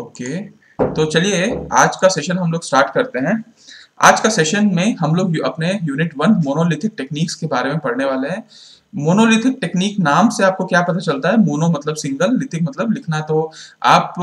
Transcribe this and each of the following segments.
Okay, तो चलिए आज का सेशन हम लोग स्टार्ट करते हैं। आज का सेशन में हम लोग अपने यूनिट 1 मोनोलिथिक टेक्निक्स के बारे में पढ़ने वाले हैं। मोनोलिथिक टेक्निक नाम से आपको क्या पता चलता है, मोनो मतलब सिंगल, लिथिक मतलब लिखना। तो आप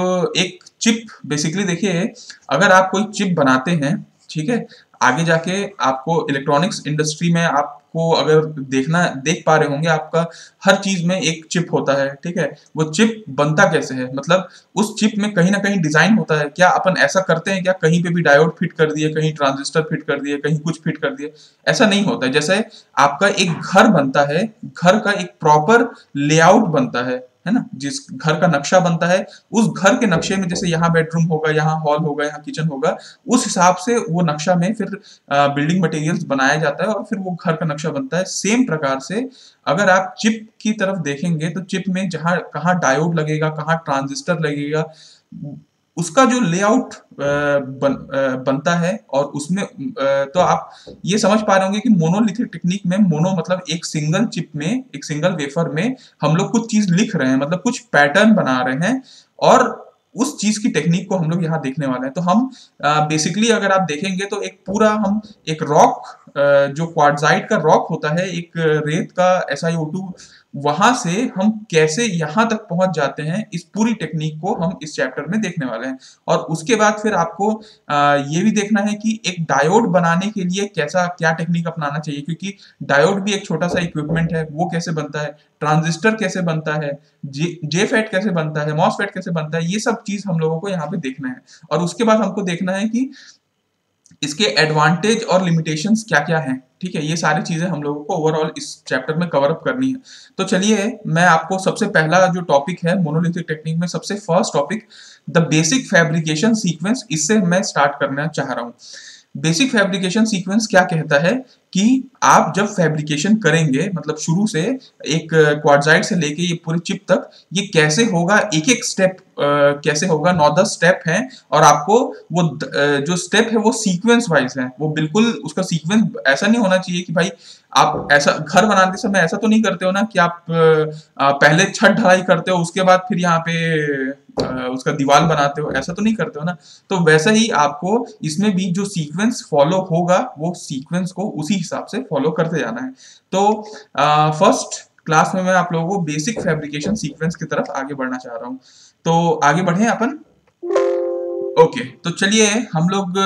एक चिप बेसिकली देखिए, अगर आप कोई चिप बनाते हैं, ठीक है, आगे जाके आपको इलेक्ट्रॉनिक्स इंडस्ट्री में आपको अगर देख पा रहे होंगे, आपका हर चीज में एक चिप होता है, ठीक है। वो चिप बनता कैसे है, मतलब उस चिप में कहीं ना कहीं डिजाइन होता है। क्या अपन ऐसा करते हैं क्या, कहीं पे भी डायोड फिट कर दिए, कहीं ट्रांजिस्टर फिट कर दिए, कहीं कुछ फिट कर दिए, ऐसा नहीं होता है। जैसे आपका एक घर बनता है, घर का एक प्रॉपर लेआउट बनता है ना, जिस घर का नक्शा बनता है, उस घर के नक्शे में जैसे यहाँ बेडरूम होगा, यहाँ हॉल होगा, यहाँ किचन होगा, उस हिसाब से वो नक्शा में फिर बिल्डिंग मटेरियल्स बनाया जाता है और फिर वो घर का नक्शा बनता है। सेम प्रकार से अगर आप चिप की तरफ देखेंगे तो चिप में जहाँ कहाँ डायोड लगेगा, कहाँ ट्रांजिस्टर लगेगा, उसका जो लेआउट बनता है और उसमें तो आप ये समझ पा रहे होंगे कि मोनोलिथिक टेक्निक में मोनो मतलब एक सिंगल चिप में, एक सिंगल वेफर में हम लोग कुछ चीज लिख रहे हैं, मतलब कुछ पैटर्न बना रहे हैं और उस चीज की टेक्निक को हम लोग यहाँ देखने वाले हैं। तो हम बेसिकली अगर आप देखेंगे तो एक पूरा हम एक रॉक, जो क्वार्ट्जाइट का रॉक होता है, एक रेत का SiO2, वहां से हम कैसे यहाँ तक पहुंच जाते हैं, इस पूरी टेक्निक को हम इस चैप्टर में देखने वाले हैं। और उसके बाद फिर आपको ये भी देखना है कि एक डायोड बनाने के लिए क्या टेक्निक अपनाना चाहिए, क्योंकि डायोड भी एक छोटा सा इक्विपमेंट है, वो कैसे बनता है, ट्रांजिस्टर कैसे बनता है, JFET कैसे बनता है, MOSFET कैसे बनता है, ये सब चीज हम लोगों को यहाँ पे देखना है। और उसके बाद हमको देखना है कि इसके एडवांटेज और लिमिटेशंस क्या क्या हैं, ठीक है, ये सारी चीजें हम लोगों को ओवरऑल इस चैप्टर में कवर अप करनी है। तो चलिए मैं आपको सबसे पहला जो टॉपिक है मोनोलिथिक टेक्निक में, सबसे first topic the basic fabrication sequence, इससे मैं स्टार्ट करना चाह रहा हूँ। बेसिक फैब्रिकेशन सीक्वेंस क्या कहता है कि आप जब फैब्रिकेशन करेंगे, मतलब शुरू से एक क्वार्ट्जाइट से लेके ये पूरी चिप तक, ये कैसे होगा, एक एक स्टेप कैसे होगा, 9-10 स्टेप हैं और आपको वो जो स्टेप है वो सीक्वेंस वाइज है। वो बिल्कुल उसका सीक्वेंस ऐसा नहीं होना चाहिए कि भाई आप ऐसा घर बनाते समय ऐसा तो नहीं करते हो ना कि आप पहले छत ढलाई करते हो, उसके बाद फिर यहाँ पे उसका दीवार बनाते हो, ऐसा तो नहीं करते हो ना। तो वैसा ही आपको इसमें भी जो सीक्वेंस फॉलो होगा वो सीक्वेंस को उसी हिसाब से फॉलो करते जाना है। तो फर्स्ट क्लास में मैं आप लोगों को बेसिक फैब्रिकेशन सीक्वेंस की तरफ आगे बढ़ना चाह रहा हूं, तो आगे बढ़े अपन। ओके, तो चलिए हम लोग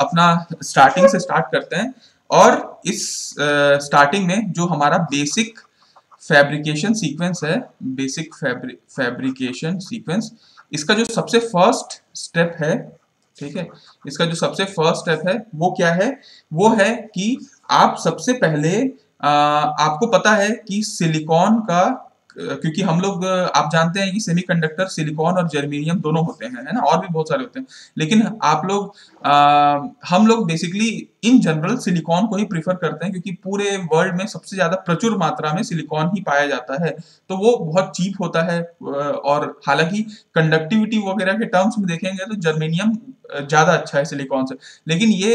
अपना स्टार्टिंग से स्टार्ट करते हैं और इस स्टार्टिंग में जो हमारा बेसिक फैब्रिकेशन सीक्वेंस है, बेसिक फैब्रिकेशन सीक्वेंस, इसका जो सबसे फर्स्ट स्टेप है, ठीक है, इसका जो सबसे फर्स्ट स्टेप है वो क्या है, वो है कि आप सबसे पहले आपको पता है कि सिलिकॉन का, क्योंकि हम लोग आप जानते हैं कि सेमीकंडक्टर सिलिकॉन और जर्मेनियम दोनों होते हैं, है ना, और भी बहुत सारे होते हैं, लेकिन आप लोग हम लोग बेसिकली इन जनरल सिलिकॉन को ही प्रीफर करते हैं, क्योंकि पूरे वर्ल्ड में सबसे ज्यादा प्रचुर मात्रा में सिलिकॉन ही पाया जाता है, तो वो बहुत चीप होता है। और हालांकि कंडक्टिविटी वगैरह के टर्म्स में देखेंगे तो जर्मेनियम ज्यादा अच्छा है सिलिकॉन से, लेकिन ये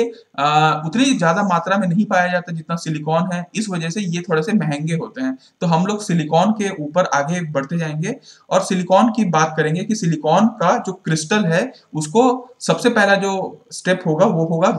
उतनी ज्यादा मात्रा में नहीं पाया जाता जितना सिलिकॉन है, इस वजह से ये थोड़े से महंगे होते हैं। तो हम लोग सिलिकॉन के ऊपर आगे बढ़ते जाएंगे और सिलिकॉन की बात करेंगे कि सिलिकॉन का जो क्रिस्टल है उसको सबसे पहला जो स्टेप होगा वो होगा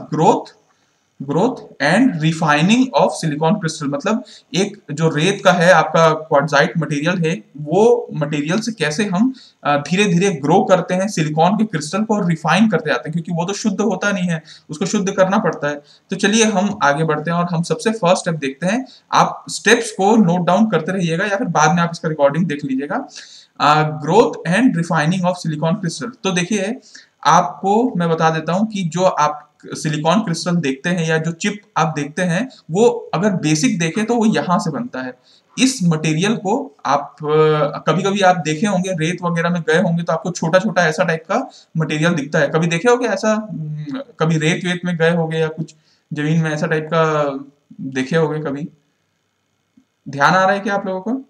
growth and refining of silicon crystal, मतलब एक जो रेत का है आपका क्वार्ट्जाइट मटेरियल है, वो मटेरियल से कैसे हम धीरे धीरे ग्रो करते हैं, सिलिकॉन के क्रिस्टल को रिफाइन करते जाते हैं, क्योंकि वो तो शुद्ध होता नहीं है, उसको शुद्ध करना पड़ता है। तो चलिए हम आगे बढ़ते हैं और हम सबसे फर्स्ट स्टेप देखते हैं। आप स्टेप्स को नोट डाउन करते रहिएगा या फिर बाद में आप इसका रिकॉर्डिंग देख लीजिएगा। Growth and refining of silicon crystal, तो देखिए आपको मैं बता देता हूं कि जो आप सिलिकॉन क्रिस्टल देखते हैं या जो चिप आप देखते हैं, वो अगर बेसिक देखें तो वो यहाँ से बनता है। इस मटेरियल को आप कभी कभी आप देखे होंगे, रेत वगैरह में गए होंगे तो आपको छोटा छोटा ऐसा टाइप का मटेरियल दिखता है, कभी देखे होगे ऐसा, कभी रेत वेत में गए होगे या कुछ जमीन में ऐसा टाइप का देखे होगे कभी, ध्यान आ रहा है क्या आप लोगों को?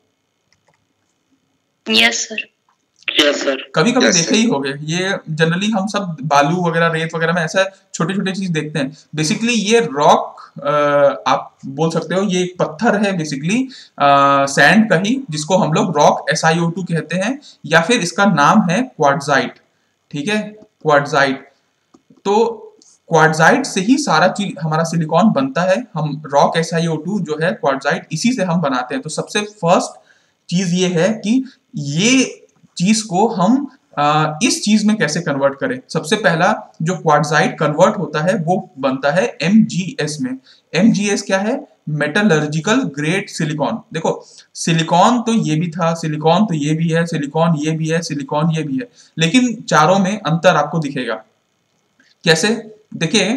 यस सर, यस सर, कभी कभी देखे ही होंगे। ये जनरली हम सब बालू वगैरह रेत वगैरह में ऐसा छोटे छोटे चीज देखते हैं। बेसिकली ये रॉक आप बोल सकते हो, ये एक पत्थर है बेसिकली, सैंड का ही, जिसको हम लोग रॉक SiO2 कहते हैं या फिर इसका नाम है क्वार्ट्जाइट, ठीक है, क्वार्ट्जाइट। तो क्वार्ट्जाइट से ही सारा चीज हमारा सिलिकॉन बनता है। हम रॉक SiO2 जो है क्वार्ट्जाइट इसी से हम बनाते हैं। तो सबसे फर्स्ट चीज ये है कि ये चीज को हम इस चीज में कैसे कन्वर्ट करें। सबसे पहला जो क्वार्ट्जाइट कन्वर्ट होता है वो बनता है MGS में। MGS क्या है? Metallurgical grade silicon. देखो सिलिकॉन तो ये भी था, सिलिकॉन तो ये भी है, सिलिकॉन ये भी है, सिलिकॉन ये भी है, लेकिन चारों में अंतर आपको दिखेगा। कैसे? देखिए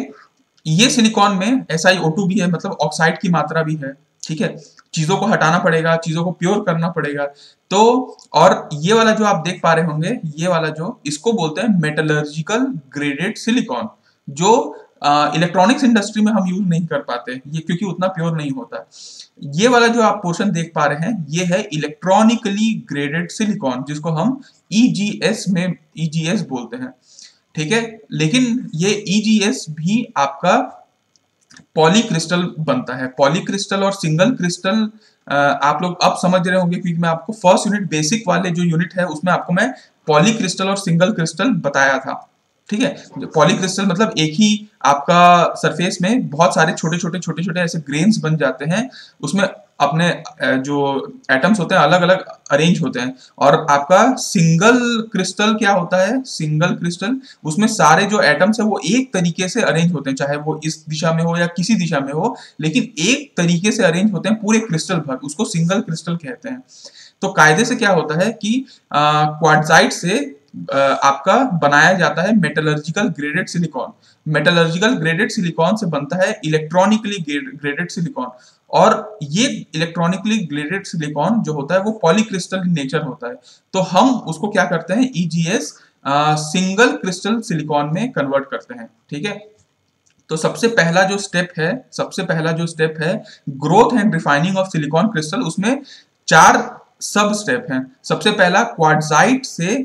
ये सिलिकॉन में SiO2 भी है, मतलब ऑक्साइड की मात्रा भी है, ठीक है। चीजों को हटाना पड़ेगा, चीजों को प्योर करना पड़ेगा। तो और ये वाला जो आप देख पा रहे होंगे, ये वाला जो, इसको बोलते हैं मेटलर्जिकल ग्रेडेड सिलिकॉन, जो इलेक्ट्रॉनिक्स इंडस्ट्री में हम यूज नहीं कर पाते, ये क्योंकि उतना प्योर नहीं होता। ये वाला जो आप पोर्शन देख पा रहे हैं ये है इलेक्ट्रॉनिकली ग्रेडेड सिलिकॉन, जिसको हम EGS में EGS बोलते हैं, ठीक है। लेकिन ये EGS भी आपका पॉलीक्रिस्टल बनता है। पॉलीक्रिस्टल और सिंगल क्रिस्टल आप लोग अब समझ रहे होंगे, क्योंकि मैं आपको फर्स्ट यूनिट बेसिक वाले जो यूनिट है उसमें आपको मैं पॉलीक्रिस्टल और सिंगल क्रिस्टल बताया था, ठीक है। पॉलीक्रिस्टल मतलब एक ही आपका सरफेस में बहुत सारे छोटे छोटे ऐसे ग्रेन्स बन जाते हैं, उसमें अपने जो एटम्स होते हैं अलग अलग अरेंज होते हैं। और आपका सिंगल क्रिस्टल क्या होता है? सिंगल क्रिस्टल, उसमें सारे जो एटम्स हैं वो एक तरीके से अरेंज होते हैं, चाहे वो इस दिशा में हो या किसी दिशा में हो, लेकिन एक तरीके से अरेंज होते हैं पूरे क्रिस्टल भर, उसको सिंगल क्रिस्टल कहते हैं। तो कायदे से क्या होता है कि क्वार्ट्जाइट से आपका बनाया जाता है metallurgical graded silicon. Metallurgical graded silicon से बनता है इलेक्ट्रॉनिकली ग्रेडेड सिलिकॉन, और ये इलेक्ट्रॉनिकली ग्रेडेड सिलिकॉन जो होता है वो पॉलीक्रिस्टल नेचर होता है। तो हम उसको क्या करते हैं, EGS सिंगल क्रिस्टल सिलिकॉन में कन्वर्ट करते हैं, ठीक है। तो सबसे पहला जो स्टेप है growth and refining of silicon crystal, उसमें 4 सब स्टेप हैं। सबसे पहला क्वार्ट्जाइट से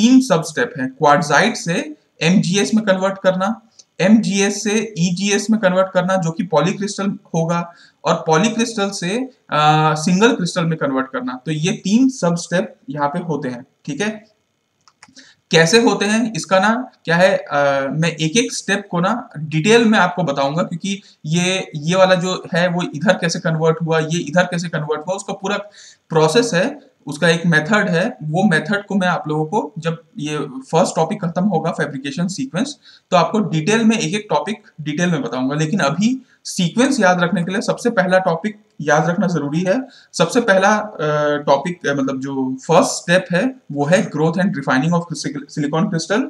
3 सब स्टेप हैं। क्वार्ट्जाइट से MGS में कन्वर्ट करना, MGS से EGS में कन्वर्ट करना जो कि पॉलीक्रिस्टल होगा, और पॉलीक्रिस्टल से सिंगल क्रिस्टल में कन्वर्ट करना। तो ये 3 सब स्टेप यहाँ पे होते हैं, ठीक है। कैसे होते हैं इसका ना क्या है, मैं एक स्टेप को ना डिटेल में आपको बताऊंगा, क्योंकि ये वाला जो है वो इधर कैसे कन्वर्ट हुआ, ये इधर कैसे कन्वर्ट हुआ, उसका पूरा प्रोसेस है, उसका एक मेथड है। वो मेथड को मैं आप लोगों को जब ये फर्स्ट टॉपिक खत्म होगा फैब्रिकेशन सीक्वेंस, तो आपको डिटेल में एक टॉपिक डिटेल में बताऊंगा। लेकिन अभी सीक्वेंस याद रखने के लिए सबसे पहला टॉपिक याद रखना जरूरी है। सबसे पहला टॉपिक मतलब जो फर्स्ट स्टेप है वो है growth and refining of silicon crystal.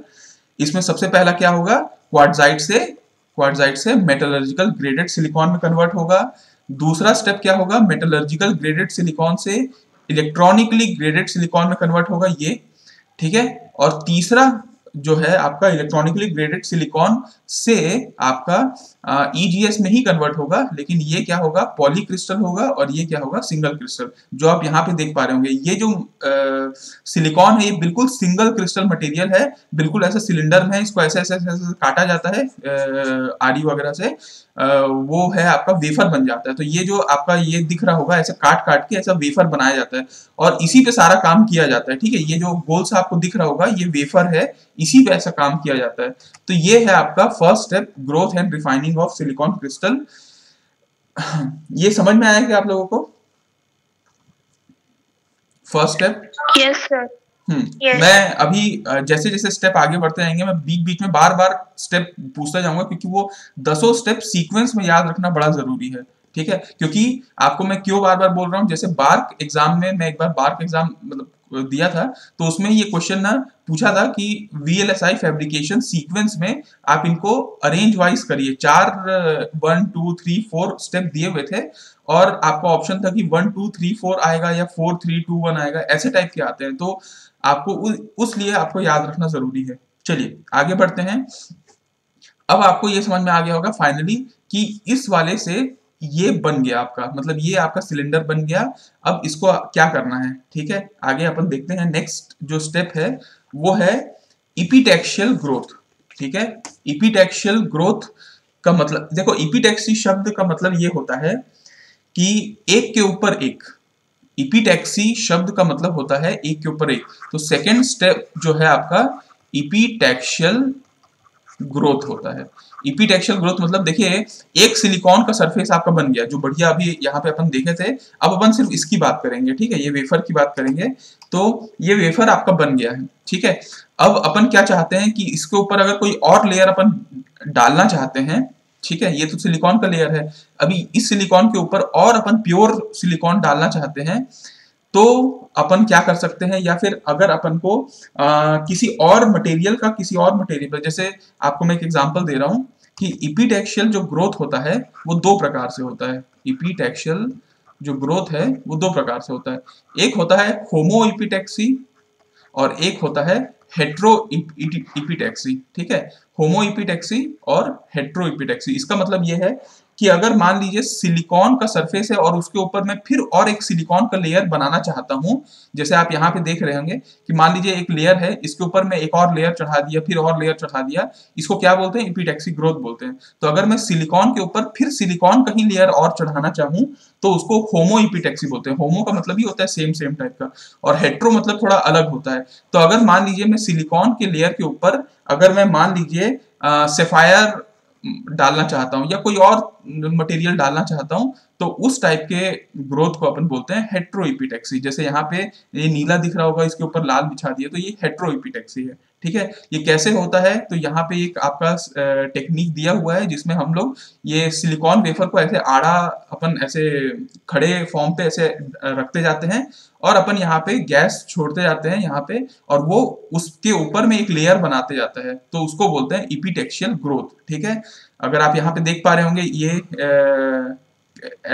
इसमें सबसे पहला क्या होगा, क्वार्ट्जाइट से मेटलर्जिकल ग्रेडेड सिलिकॉन में कन्वर्ट होगा। दूसरा स्टेप क्या होगा, मेटलर्जिकल ग्रेडेड सिलिकॉन से इलेक्ट्रॉनिकली ग्रेडेड सिलिकॉन में कन्वर्ट होगा, ये, ठीक है। और तीसरा जो है आपका इलेक्ट्रॉनिकली ग्रेडेड सिलिकॉन से आपका EGS में ही कन्वर्ट होगा, लेकिन ये क्या होगा, पॉलीक्रिस्टल होगा, और ये क्या होगा, सिंगल क्रिस्टल। जो आप यहाँ पे देख पा रहे होंगे ये जो सिलिकॉन है ये बिल्कुल सिंगल क्रिस्टल मटेरियल है, बिल्कुल ऐसा सिलेंडर में इसको ऐसे काटा जाता है आरी वगैरह से, वो है आपका वेफर बन जाता है। तो ये जो आपका ये दिख रहा होगा ऐसे काट के ऐसा वेफर बनाया जाता है, और इसी पे सारा काम किया जाता है, ठीक है। ये जो गोल सा आपको दिख रहा होगा ये वेफर है, इसी पे ऐसा काम किया जाता है। तो ये है आपका first step, growth and refining of silicon crystal. ये समझ में आया कि आप लोगों को फर्स्ट स्टेप? Yes sir. मैं अभी जैसे जैसे स्टेप आगे बढ़ते जाएंगे मैं बीच में बार स्टेप पूछता जाऊंगा, क्योंकि वो 10 स्टेप सीक्वेंस में याद रखना बड़ा जरूरी है, ठीक है। क्योंकि आपको मैं क्यों बार बोल रहा हूँ, जैसे बार्क एग्जाम में मैं एक बार बार्क एग्जाम मतलब दिया था, तो उसमें ये क्वेश्चन ना पूछा था कि VLSI फैब्रिकेशन सीक्वेंस में आप इनको अरेंज वाइज करिए। 4 1 2 3 4 स्टेप दिए हुए थे, और आपका ऑप्शन था कि 1 2 3 4 आएगा या 4 3 2 1 आएगा, ऐसे टाइप के आते हैं। तो आपको उस लिए आपको याद रखना जरूरी है। चलिए आगे बढ़ते हैं। अब आपको ये समझ में आ गया होगा फाइनली कि इस वाले से ये बन गया आपका, मतलब ये आपका सिलेंडर बन गया। अब इसको क्या करना है, ठीक है, आगे अपन देखते हैं। नेक्स्ट जो स्टेप है वो है एपिटैक्सियल ग्रोथ, ठीक है। एपिटैक्सियल ग्रोथ का मतलब देखो, एपिटैक्सी शब्द का मतलब ये होता है कि एक के ऊपर एक। एपिटैक्सी शब्द का मतलब होता है एक के ऊपर एक। तो सेकेंड स्टेप जो है आपका इपीटैक्सियल ग्रोथ होता है। इपीटैक्सियल ग्रोथ मतलब देखिए एक सिलिकॉन का सरफेस आपका बन गया जो बढ़िया अभी यहाँ पे अपन देखे थे, अब अपन सिर्फ इसकी बात करेंगे, ठीक है, ये वेफर की बात करेंगे। तो ये वेफर आपका बन गया है, ठीक है। अब अपन क्या चाहते हैं कि इसके ऊपर अगर कोई और लेयर अपन डालना चाहते हैं, ठीक है, ये तो सिलिकॉन का लेयर है, अभी इस सिलिकॉन के ऊपर और अपन प्योर सिलिकॉन डालना चाहते हैं तो अपन क्या कर सकते हैं, या फिर अगर अपन को किसी और मटेरियल का जैसे आपको मैं एक एग्जांपल दे रहा हूं कि इपीटैक्सियल जो ग्रोथ होता है वो दो प्रकार से होता है। इपीटैक्सियल जो ग्रोथ है वो दो प्रकार से होता है, एक होता है होमो इपीटैक्सी और एक होता है हेट्रो इपीटैक्सी, ठीक है। होमो इपीटैक्सी और हेट्रो इपीटैक्सी, इसका मतलब ये है कि अगर मान लीजिए सिलिकॉन का सरफेस है और उसके ऊपर मैं फिर और एक सिलिकॉन का लेयर बनाना चाहता हूं, जैसे आप यहाँ पे देख रहे होंगे कि मान लीजिए एक लेयर है, इसके ऊपर मैं एक और लेयर चढ़ा दिया, फिर और लेयर चढ़ा दिया, इसको क्या बोलते हैं, इपीटैक्सी ग्रोथ बोलते हैं। तो अगर मैं सिलिकॉन के ऊपर फिर सिलिकॉन का ही लेयर और चढ़ाना चाहूँ तो उसको होमो इपीटैक्सी बोलते हैं। होमो का मतलब ही होता है सेम सेम टाइप का, और हेट्रो मतलब थोड़ा अलग होता है। तो अगर मान लीजिए मैं सिलिकॉन के लेयर के ऊपर अगर मैं मान लीजिए सैफायर डालना चाहता हूं या कोई और मटेरियल डालना चाहता हूं तो उस टाइप के ग्रोथ को अपन बोलते हैं हेट्रो इपीटैक्सी। जैसे यहाँ पे ये नीला दिख रहा होगा, इसके ऊपर लाल बिछा दिया, तो ये हेट्रो इपीटैक्सी है, ठीक है। ये कैसे होता है, तो यहाँ पे एक आपका टेक्निक दिया हुआ है जिसमें हम लोग ये सिलिकॉन वेफर को ऐसे आड़ा अपन ऐसे खड़े फॉर्म पे ऐसे रखते जाते हैं और अपन यहाँ पे गैस छोड़ते जाते हैं यहाँ पे, और वो उसके ऊपर में एक लेयर बनाते जाता है, तो उसको बोलते हैं इपीटैक्सियल ग्रोथ, ठीक है। अगर आप यहाँ पे देख पा रहे होंगे ये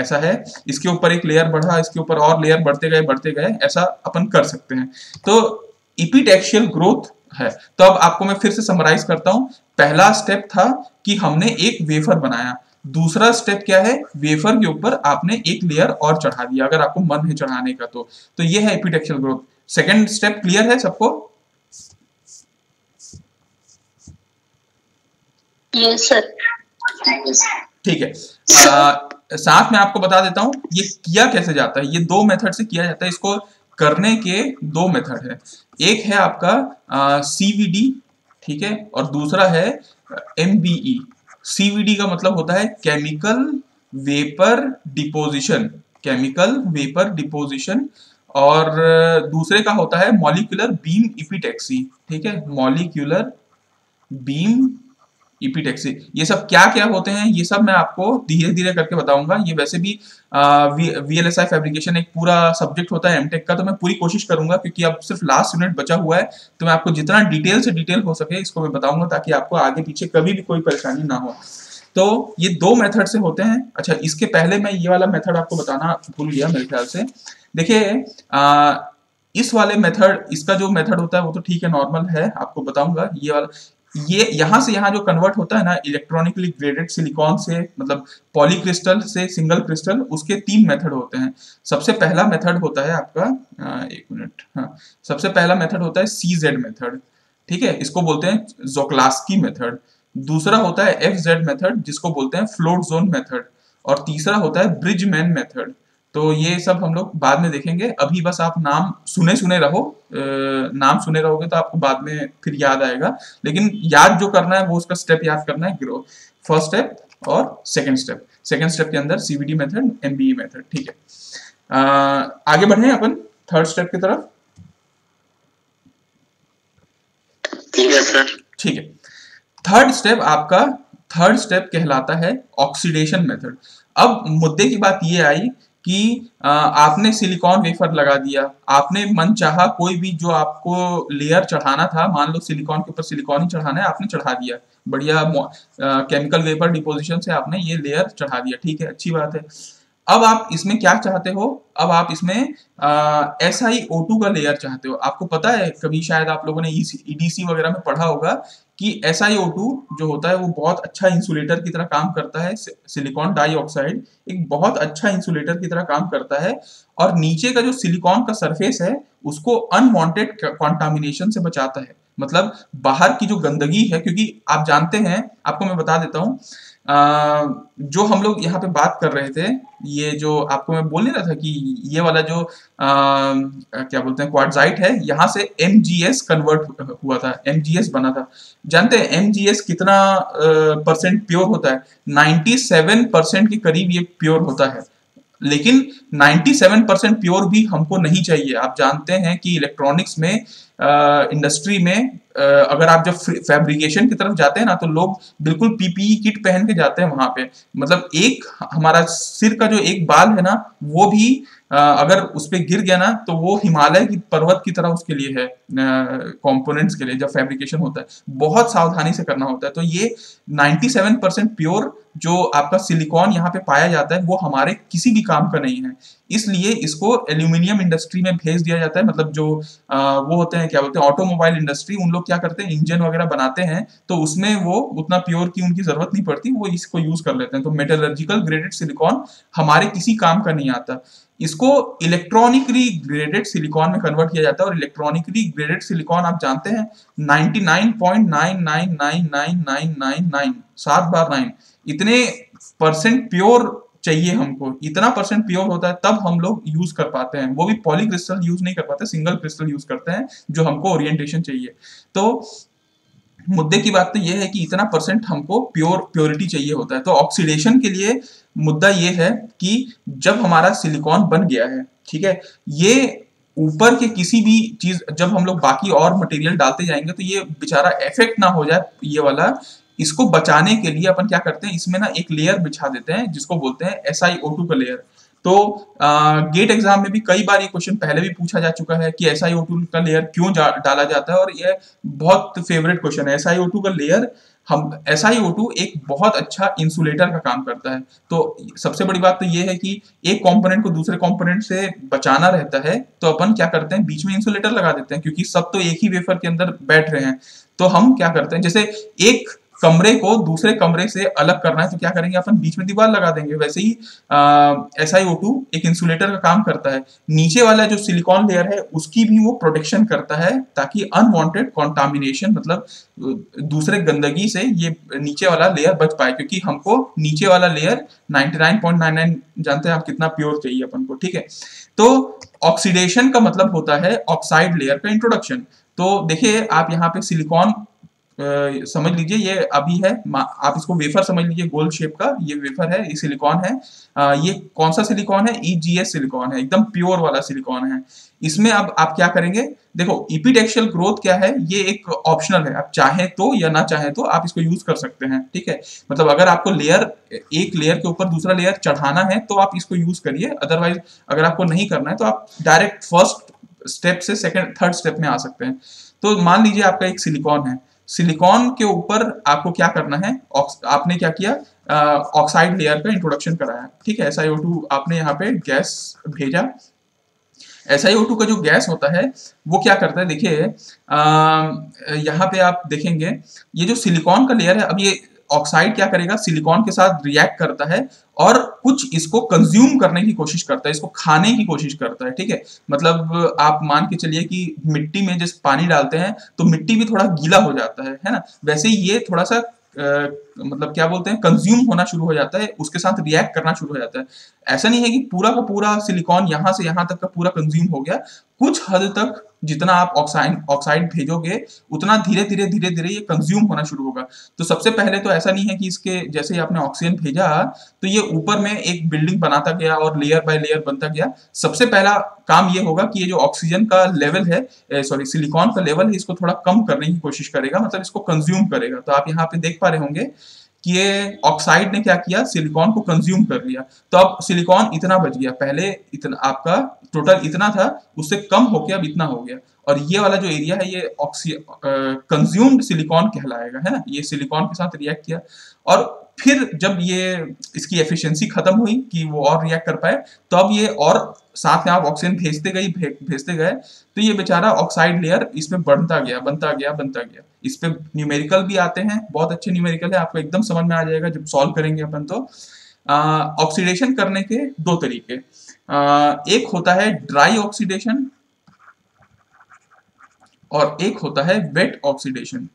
ऐसा है, इसके ऊपर एक लेयर बढ़ा, इसके ऊपर और लेयर बढ़ते गए, ऐसा अपन कर सकते हैं। तो इपीटैक्सियल ग्रोथ है। तो अब आपको मैं फिर से समराइज करता हूं। पहला स्टेप था कि हमने एक वेफर बनाया, दूसरा स्टेप क्या है, वेफर के ऊपर आपने एक लेयर और चढ़ा दिया अगर आपको मन है चढ़ाने का, तो ये है epitaxial growth. Second step clear है सबको? यस सर, ठीक है। साथ में आपको बता देता हूं ये किया कैसे जाता है। ये दो मेथड से किया जाता है, इसको करने के दो मेथड है। एक है आपका सीवीडी, ठीक है, और दूसरा है एमबीई। सीवीडी का मतलब होता है chemical vapour deposition, chemical vapour deposition, और दूसरे का होता है मॉलिक्यूलर बीम इपीटैक्सी, ठीक है, मॉलिक्यूलर बीम इपीटैक्सी। ये सब क्या क्या होते हैं ये सब मैं आपको धीरे धीरे करके बताऊंगा। ये वैसे भी VLSI फैब्रिकेशन एक पूरा सब्जेक्ट होता है एमटेक का, तो मैं पूरी कोशिश करूंगा क्योंकि अब सिर्फ लास्ट यूनिट बचा हुआ है, तो मैं आपको जितना डिटेल से डिटेल हो सके इसको मैं बताऊंगा ताकि आपको आगे पीछे कभी भी कोई परेशानी ना हो। तो ये दो मेथड से होते हैं। अच्छा, इसके पहले मैं ये वाला मेथड आपको बताना भूल गया मेरे ख्याल से। देखिए इस वाले मेथड, इसका जो मेथड होता है वो तो ठीक है, नॉर्मल है, आपको बताऊंगा। ये वाला ये यहाँ से यहाँ जो कन्वर्ट होता है ना इलेक्ट्रॉनिकली ग्रेडेड सिलिकॉन से, मतलब पॉलीक्रिस्टल से सिंगल क्रिस्टल, उसके तीन मेथड होते हैं। सबसे पहला मेथड होता है आपका, एक मिनट, हाँ, सबसे पहला मेथड होता है CZ मेथड, ठीक है, इसको बोलते हैं ज़ोख्राल्स्की मेथड। दूसरा होता है FZ मेथड जिसको बोलते हैं फ्लोट जोन मेथड, और तीसरा होता है ब्रिजमैन मेथड। तो ये सब हम लोग बाद में देखेंगे, अभी बस आप नाम सुने रहो। नाम सुने रहोगे तो आपको बाद में फिर याद आएगा, लेकिन याद जो करना है वो उसका स्टेप याद करना है, फर्स्ट स्टेप और सेकंड स्टेप। सेकंड स्टेप के अंदर सीवीडी मेथड, एमबीई मेथड, ठीक है। आगे बढ़े अपन थर्ड स्टेप की तरफ, ठीक है सर, ठीक है। थर्ड स्टेप आपका, थर्ड स्टेप कहलाता है ऑक्सीडेशन मेथड। अब मुद्दे की बात ये आई कि आपने सिलिकॉन वेफर लगा दिया, आपने मन चाहा कोई भी जो आपको लेयर चढ़ाना था, मान लो सिलिकॉन के ऊपर सिलिकॉन ही चढ़ाना है, आपने चढ़ा दिया, बढ़िया केमिकल वेपर डिपोजिशन से आपने ये लेयर चढ़ा दिया, ठीक है, अच्छी बात है। अब आप इसमें क्या चाहते हो, अब आप इसमें SiO2 का लेयर चाहते हो। आपको पता है, कभी शायद आप लोगों ने EDC वगैरह में पढ़ा होगा कि SiO2 जो होता है वो बहुत अच्छा इंसुलेटर की तरह काम करता है। सिलिकॉन डाइऑक्साइड एक बहुत अच्छा इंसुलेटर की तरह काम करता है, और नीचे का जो सिलिकॉन का सरफेस है उसको अनवांटेड कॉन्टामिनेशन से बचाता है। मतलब बाहर की जो गंदगी है, क्योंकि आप जानते हैं, आपको मैं बता देता हूँ, जो हम लोग यहाँ पे बात कर रहे थे, ये जो आपको मैं बोल रहा था कि ये वाला जो क्या बोलते हैं क्वार्ट्जाइट है, यहाँ से MGS कन्वर्ट हुआ था, MGS बना था। जानते हैं MGS कितना परसेंट प्योर होता है? 97% के करीब ये प्योर होता है, लेकिन 97% प्योर भी हमको नहीं चाहिए। आप जानते हैं कि इलेक्ट्रॉनिक्स में इंडस्ट्री में अगर आप जब फैब्रिकेशन की तरफ जाते हैं ना, तो लोग बिल्कुल पीपीई किट पहन के जाते हैं वहां पे। मतलब एक हमारा सिर का जो एक बाल है ना, वो भी अगर उस पर गिर गया ना, तो वो हिमालय की पर्वत की तरह उसके लिए है कंपोनेंट्स के लिए। जब फैब्रिकेशन होता है बहुत सावधानी से करना होता है। तो ये 97% प्योर जो आपका सिलिकॉन यहाँ पे पाया जाता है, वो हमारे किसी भी काम का नहीं है, इसलिए इसको एल्यूमिनियम इंडस्ट्री में भेज दिया जाता है। मतलब जो वो होते हैं, क्या बोलते हैं, ऑटोमोबाइल इंडस्ट्री, उन लोग क्या करते हैं, इंजन वगैरह बनाते हैं, तो उसमें वो उतना प्योर की उनकी जरूरत नहीं पड़ती, वो इसको यूज कर लेते हैं। तो मेटलर्जिकल ग्रेडेड सिलिकॉन हमारे किसी काम का नहीं आता, इसको इलेक्ट्रॉनिकली ग्रेडेड सिलिकॉन में कन्वर्ट किया जाता है। और इलेक्ट्रॉनिकली ग्रेडेड सिलिकॉन आप जानते हैं 99.9999999 7 बार 9 इतने परसेंट प्योर चाहिए हमको। इतना परसेंट प्योर होता है तब हम लोग यूज कर पाते हैं, वो भी पॉली क्रिस्टल यूज नहीं कर पाते, सिंगल क्रिस्टल यूज करते हैं, जो हमको ओरिएंटेशन चाहिए। तो मुद्दे की बात तो ये है कि इतना परसेंट हमको प्योरिटी चाहिए होता है। तो ऑक्सीडेशन के लिए मुद्दा ये है कि जब हमारा सिलिकॉन बन गया है, ठीक है, ये ऊपर के किसी भी चीज, जब हम लोग बाकी और मटेरियल डालते जाएंगे तो ये बेचारा इफेक्ट ना हो जाए ये वाला, इसको बचाने के लिए अपन क्या करते हैं, इसमें ना एक लेयर बिछा देते हैं जिसको बोलते हैं SiO2 का लेयर। तो गेट एग्जाम में भी कई बार ये क्वेश्चन पहले भी पूछा जा चुका है कि SiO2 का लेयर क्यों डाला जाता है, और ये बहुत फेवरेट क्वेश्चन है। SiO2 का लेयर, हम SiO2 एक बहुत अच्छा इंसुलेटर का काम करता है। तो सबसे बड़ी बात तो ये है कि एक कंपोनेंट को दूसरे कंपोनेंट से बचाना रहता है, तो अपन क्या करते हैं, बीच में इंसुलेटर लगा देते हैं, क्योंकि सब तो एक ही वेफर के अंदर बैठ रहे हैं। तो हम क्या करते हैं, जैसे एक कमरे को दूसरे कमरे से अलग करना है तो क्या करेंगे, अपन बीच में दीवार लगा देंगे, वैसे ही SiO2 एक इंसुलेटर का काम करता है। नीचे वाला जो सिलिकॉन लेयर है उसकी भी वो प्रोटेक्शन करता है, ताकि अनवांटेड कॉन्टामिनेशन, मतलब दूसरे गंदगी से ये नीचे वाला लेयर बच पाए, क्योंकि हमको नीचे वाला लेयर 99.99 जानते हैं आप कितना प्योर चाहिए अपन को, ठीक है। तो ऑक्सीडेशन का मतलब होता है ऑक्साइड लेयर का इंट्रोडक्शन। तो देखिए आप यहाँ पे सिलिकॉन समझ लीजिए, ये अभी है, आप इसको वेफर समझ लीजिए, गोल शेप का ये वेफर है, ये सिलिकॉन है। ये कौन सा सिलिकॉन है, EGS सिलिकॉन है, एकदम प्योर वाला सिलिकॉन है। इसमें अब आप क्या करेंगे, देखो एपिटेक्सियल ग्रोथ क्या है, ये एक ऑप्शनल है, आप चाहे तो या ना चाहे तो आप इसको यूज कर सकते हैं, ठीक है। मतलब अगर आपको लेयर, एक लेयर के ऊपर दूसरा लेयर चढ़ाना है तो आप इसको यूज करिए, अदरवाइज अगर आपको नहीं करना है तो आप डायरेक्ट फर्स्ट स्टेप से सेकेंड थर्ड स्टेप में आ सकते हैं। तो मान लीजिए आपका एक सिलिकॉन है, सिलिकॉन के ऊपर आपको क्या करना है, आपने क्या किया, ऑक्साइड लेयर का इंट्रोडक्शन कराया, ठीक है। SiO2 आपने यहाँ पे गैस भेजा, SiO2 का जो गैस होता है वो क्या करता है, देखिए यहाँ पे आप देखेंगे, ये जो सिलिकॉन का लेयर है, अब ये ऑक्साइड क्या करेगा, सिलिकॉन के साथ रिएक्ट करता है और कुछ इसको कंज्यूम करने की कोशिश करता है, इसको खाने की कोशिश करता है, ठीक है। मतलब आप मान के चलिए कि मिट्टी में जैसे पानी डालते हैं तो मिट्टी भी थोड़ा गीला हो जाता है ना, वैसे ये थोड़ा सा मतलब क्या बोलते हैं, कंज्यूम होना शुरू हो जाता है, उसके साथ रिएक्ट करना शुरू हो जाता है। ऐसा नहीं है कि पूरा का पूरा सिलिकॉन यहाँ से यहाँ तक का पूरा कंज्यूम हो गया, कुछ हद तक जितना आप ऑक्साइड भेजोगे उतना धीरे धीरे धीरे धीरे ये कंज्यूम होना शुरू होगा। तो सबसे पहले तो ऐसा नहीं है कि इसके जैसे ही आपने ऑक्सीजन भेजा तो ये ऊपर में एक बिल्डिंग बनाता गया और लेयर बाय लेयर बनता गया। सबसे पहला काम ये होगा कि ये जो ऑक्सीजन का लेवल है, सॉरी सिलिकॉन का लेवल है, इसको थोड़ा कम करने की कोशिश करेगा, मतलब इसको कंज्यूम करेगा। तो आप यहाँ पे देख पा रहे होंगे कि ये ऑक्साइड ने क्या किया, सिलिकॉन को कंज्यूम कर लिया। तो अब सिलिकॉन इतना बच गया, पहले इतना आपका टोटल इतना था, उससे कम होके अब इतना हो गया, और ये वाला जो एरिया है ये कंज्यूम्ड सिलिकॉन कहलाएगा, है ना। ये सिलिकॉन के साथ रिएक्ट किया और फिर जब ये इसकी एफिशिएंसी खत्म हुई कि वो और रिएक्ट कर पाए, तो अब ये और साथ में आप ऑक्सीजन भेजते गए तो ये बेचारा ऑक्साइड लेयर इसमें बनता गया। इस पे न्यूमेरिकल भी आते हैं, बहुत अच्छे न्यूमेरिकल है, आपको एकदम समझ में आ जाएगा जब सॉल्व करेंगे अपन। तो ऑक्सीडेशन करने के दो तरीके, एक होता है ड्राई ऑक्सीडेशन और एक होता है वेट ऑक्सीडेशन।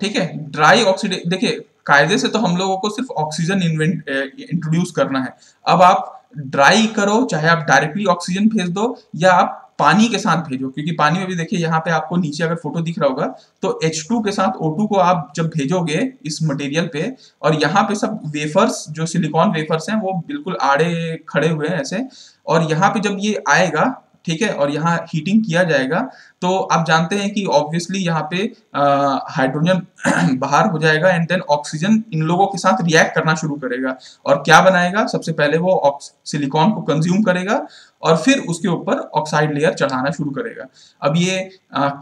ठीक है, ड्राई ऑक्सीडेशन। देखिए कायदे से तो हम लोगों को सिर्फ ऑक्सीजन इंट्रोड्यूस करना है, अब आप ड्राई करो, चाहे आप डायरेक्टली ऑक्सीजन भेज दो या आप पानी के साथ भेजो, क्योंकि पानी में भी देखिए यहाँ पे आपको नीचे अगर फोटो दिख रहा होगा तो H2 के साथ O2 को आप जब भेजोगे इस मटेरियल पे, और यहाँ पे सब वेफर्स जो सिलिकॉन वेफर्स हैं वो बिल्कुल आड़े खड़े हुए हैं ऐसे, और यहाँ पे जब ये आएगा ठीक है और यहाँ हीटिंग किया जाएगा तो आप जानते हैं कि ऑब्वियसली यहाँ पे हाइड्रोजन बाहर हो जाएगा एंड देन ऑक्सीजन इन लोगों के साथ रिएक्ट करना शुरू करेगा और क्या बनाएगा, सबसे पहले वो सिलिकॉन को कंज्यूम करेगा और फिर उसके ऊपर ऑक्साइड लेयर चढ़ाना शुरू करेगा। अब ये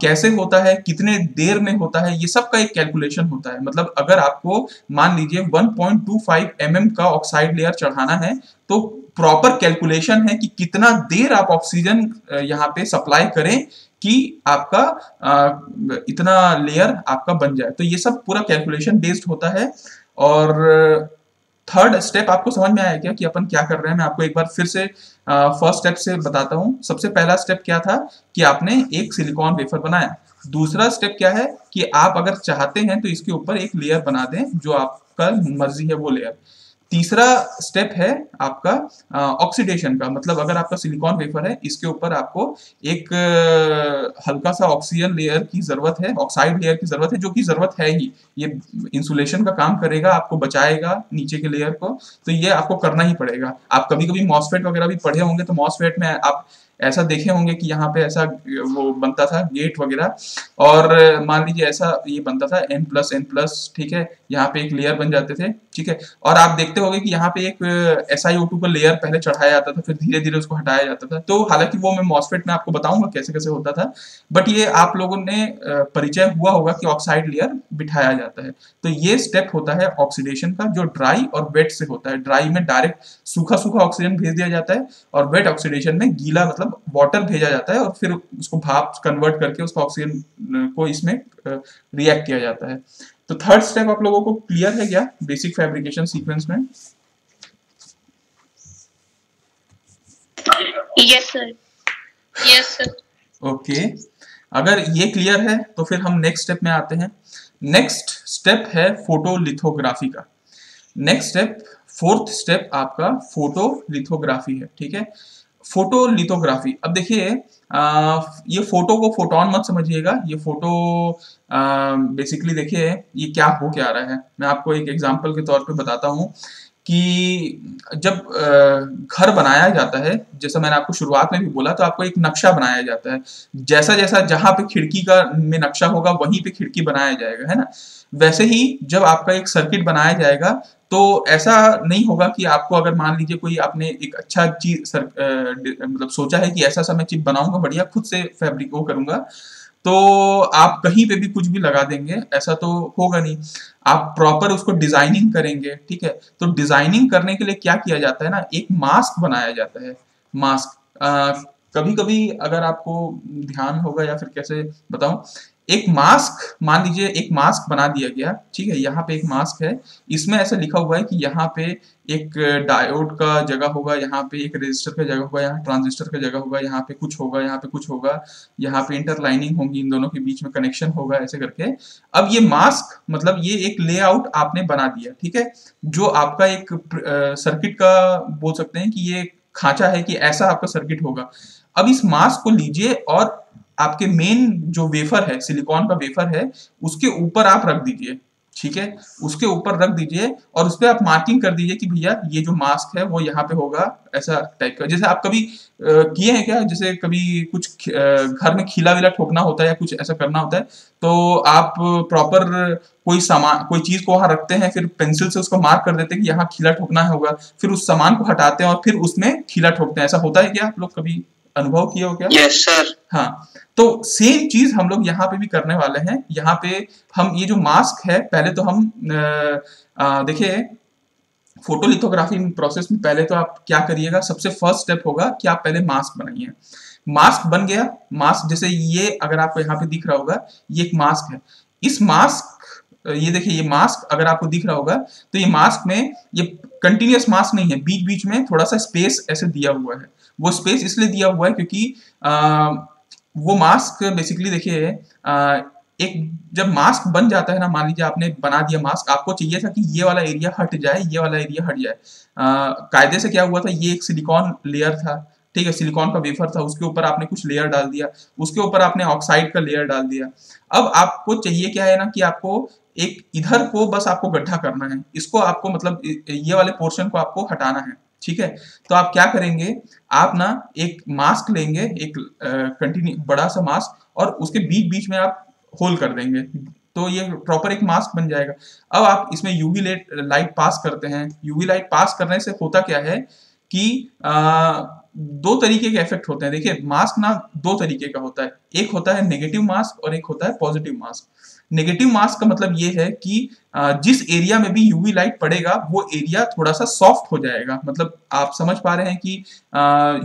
कैसे होता है, कितने देर में होता है, ये सब का एक कैलकुलेशन होता है। मतलब अगर आपको मान लीजिए 1.25 mm का ऑक्साइड लेयर चढ़ाना है तो प्रॉपर कैलकुलेशन है कि कितना देर आप ऑक्सीजन यहाँ पे सप्लाई करें कि आपका इतना लेयर आपका बन जाए। तो ये सब पूरा कैलकुलेशन बेस्ड होता है। और थर्ड स्टेप आपको समझ में आया क्या कि अपन क्या कर रहे हैं? मैं आपको एक बार फिर से फर्स्ट स्टेप से बताता हूँ। सबसे पहला स्टेप क्या था कि आपने एक सिलिकॉन वेफर बनाया। दूसरा स्टेप क्या है कि आप अगर चाहते हैं तो इसके ऊपर एक लेयर बना दें, जो आपका मर्जी है वो लेयर। तीसरा स्टेप है आपका ऑक्सीडेशन का, मतलब अगर आपका सिलिकॉन वेफर है इसके ऊपर आपको एक हल्का सा ऑक्सीजन लेयर की जरूरत है, ऑक्साइड लेयर की जरूरत है, जो कि जरूरत है ही। ये इंसुलेशन का काम करेगा, आपको बचाएगा नीचे के लेयर को, तो ये आपको करना ही पड़ेगा। आप कभी कभी मॉस्फेट वगैरह भी पढ़े होंगे, तो मॉस्फेट में आप ऐसा देखे होंगे कि यहाँ पे ऐसा वो बनता था गेट वगैरह, और मान लीजिए ऐसा ये बनता था N+N+, ठीक है, यहाँ पे एक लेयर बन जाते थे, ठीक है। और आप देखते होंगे कि यहाँ पे एक SiO2 का लेयर पहले चढ़ाया जाता था, फिर धीरे धीरे उसको हटाया जाता था। तो हालांकि वो मैं मॉस्फेट में आपको बताऊंगा कैसे कैसे होता था, बट ये आप लोगों ने परिचय हुआ होगा कि ऑक्साइड लेयर बिठाया जाता है। तो ये स्टेप होता है ऑक्सीडेशन का, जो ड्राई और वेट से होता है। ड्राई में डायरेक्ट सूखा सूखा ऑक्सीजन भेज दिया जाता है, और वेट ऑक्सीडेशन में गीला वाटर भेजा जाता है और फिर उसको भाप कन्वर्ट करके उसका ऑक्सीजन को इसमें रिएक्ट किया जाता है। तो थर्ड स्टेप आप लोगों को क्लियर है क्या बेसिक फैब्रिकेशन सीक्वेंस में? Yes sir, yes sir, okay. अगर ये क्लियर है तो फिर हम नेक्स्ट स्टेप में आते हैं। नेक्स्ट स्टेप है फोटोलिथोग्राफी का। नेक्स्ट स्टेप, फोर्थ स्टेप आपका फोटोलिथोग्राफी है, ठीक है, फोटोलिथोग्राफी। अब देखिए ये फोटो को फोटोन मत समझिएगा, ये फोटो बेसिकली देखिए ये क्या हो क्या रहा है। मैं आपको एक एग्जांपल के तौर पे बताता हूँ कि जब घर बनाया जाता है, जैसा मैंने आपको शुरुआत में भी बोला, तो आपको एक नक्शा बनाया जाता है। जैसा जैसा जहाँ पे खिड़की का में नक्शा होगा वहीं पे खिड़की बनाया जाएगा, है ना। वैसे ही जब आपका एक सर्किट बनाया जाएगा तो ऐसा नहीं होगा कि आपको अगर मान लीजिए कोई आपने एक अच्छा चीज मतलब सोचा है कि ऐसा सा मैं चिप बनाऊंगा, बढ़िया खुद से फैब्रिक वो करूंगा, तो आप कहीं पे भी कुछ भी लगा देंगे, ऐसा तो होगा नहीं। आप प्रॉपर उसको डिजाइनिंग करेंगे, ठीक है। तो डिजाइनिंग करने के लिए क्या किया जाता है ना, एक मास्क बनाया जाता है। मास्क कभी कभी अगर आपको ध्यान होगा या फिर कैसे बताऊं, एक मास्क मान लीजिए एक मास्क बना दिया गया, ठीक है। यहाँ पे एक मास्क है, इसमें ऐसा लिखा हुआ है कि यहाँ पे एक डायोड का जगह होगा, यहाँ पे एक रेजिस्टर का जगह होगा, यहाँ ट्रांजिस्टर का जगह होगा, यहाँ पे कुछ होगा, यहाँ पे कुछ होगा, यहाँ पे इंटरलाइनिंग होगी, इन दोनों के बीच में कनेक्शन होगा, ऐसे करके। अब ये मास्क मतलब ये एक लेआउट आपने बना दिया, ठीक है, जो आपका एक सर्किट का बोल सकते हैं कि ये खांचा है कि ऐसा आपका सर्किट होगा। अब इस मास्क को लीजिए और आपके मेन जो वेफर है, सिलिकॉन का वेफर है, उसके ऊपर आप रख दीजिए, ठीक है, उसके ऊपर रख दीजिए और उस पर आप मार्किंग कर दीजिए कि भैया ये जो मास्क है वो यहाँ पे होगा, ऐसा टाइप का। जैसे आप कभी किए हैं क्या, जैसे कभी कुछ घर में खिला विला ठोकना होता है या कुछ ऐसा करना होता है, तो आप प्रॉपर कोई सामान कोई चीज को वहां रखते हैं, फिर पेंसिल से उसको मार्क कर देते हैं कि यहाँ खिला ठोकना होगा, फिर उस सामान को हटाते हैं और फिर उसमें खिला ठोकते हैं। ऐसा होता है क्या, आप लोग कभी अनुभव किया हो क्या? यस सर, हाँ। तो सेम चीज हम लोग यहाँ पे भी करने वाले हैं। यहाँ पे हम ये जो मास्क है, पहले तो हम देखिए फोटोलिथोग्राफी प्रोसेस में पहले तो आप क्या करिएगा, सबसे फर्स्ट स्टेप होगा कि आप पहले मास्क बनाइए। मास्क बन गया, मास्क जैसे ये अगर आपको यहाँ पे दिख रहा होगा, ये एक मास्क है। इस मास्क, ये देखिए ये मास्क अगर आपको दिख रहा होगा तो ये मास्क में, ये कंटिन्यूअस मास्क नहीं है, बीच बीच में थोड़ा सा स्पेस ऐसे दिया हुआ है। वो स्पेस इसलिए दिया हुआ है क्योंकि वो मास्क बेसिकली देखिए एक जब मास्क बन जाता है ना, मान लीजिए आपने बना दिया मास्क, आपको चाहिए था कि ये वाला एरिया हट जाए, ये वाला एरिया हट जाए। कायदे से क्या हुआ था, ये एक सिलिकॉन लेयर था, ठीक है, सिलिकॉन का वेफर था, उसके ऊपर आपने कुछ लेयर डाल दिया, उसके ऊपर आपने ऑक्साइड का लेयर डाल दिया। अब आपको चाहिए क्या है ना कि आपको एक इधर को बस आपको गड्ढा करना है, इसको आपको मतलब ये वाले पोर्शन को आपको हटाना है, ठीक है। तो आप क्या करेंगे, आप ना एक मास्क लेंगे, एक कंटिन्यू बड़ा सा मास्क, और उसके बीच बीच में आप होल कर देंगे, तो ये प्रॉपर एक मास्क बन जाएगा। अब आप इसमें यूवी लाइट पास करते हैं। यूवी लाइट पास करने से होता क्या है कि दो तरीके के इफेक्ट होते हैं। देखिए मास्क ना दो तरीके का होता है, एक होता है नेगेटिव मास्क और एक होता है पॉजिटिव मास्क। नेगेटिव मास्क का मतलब ये है कि जिस एरिया में भी यूवी लाइट पड़ेगा वो एरिया थोड़ा सा सॉफ्ट हो जाएगा, मतलब आप समझ पा रहे हैं कि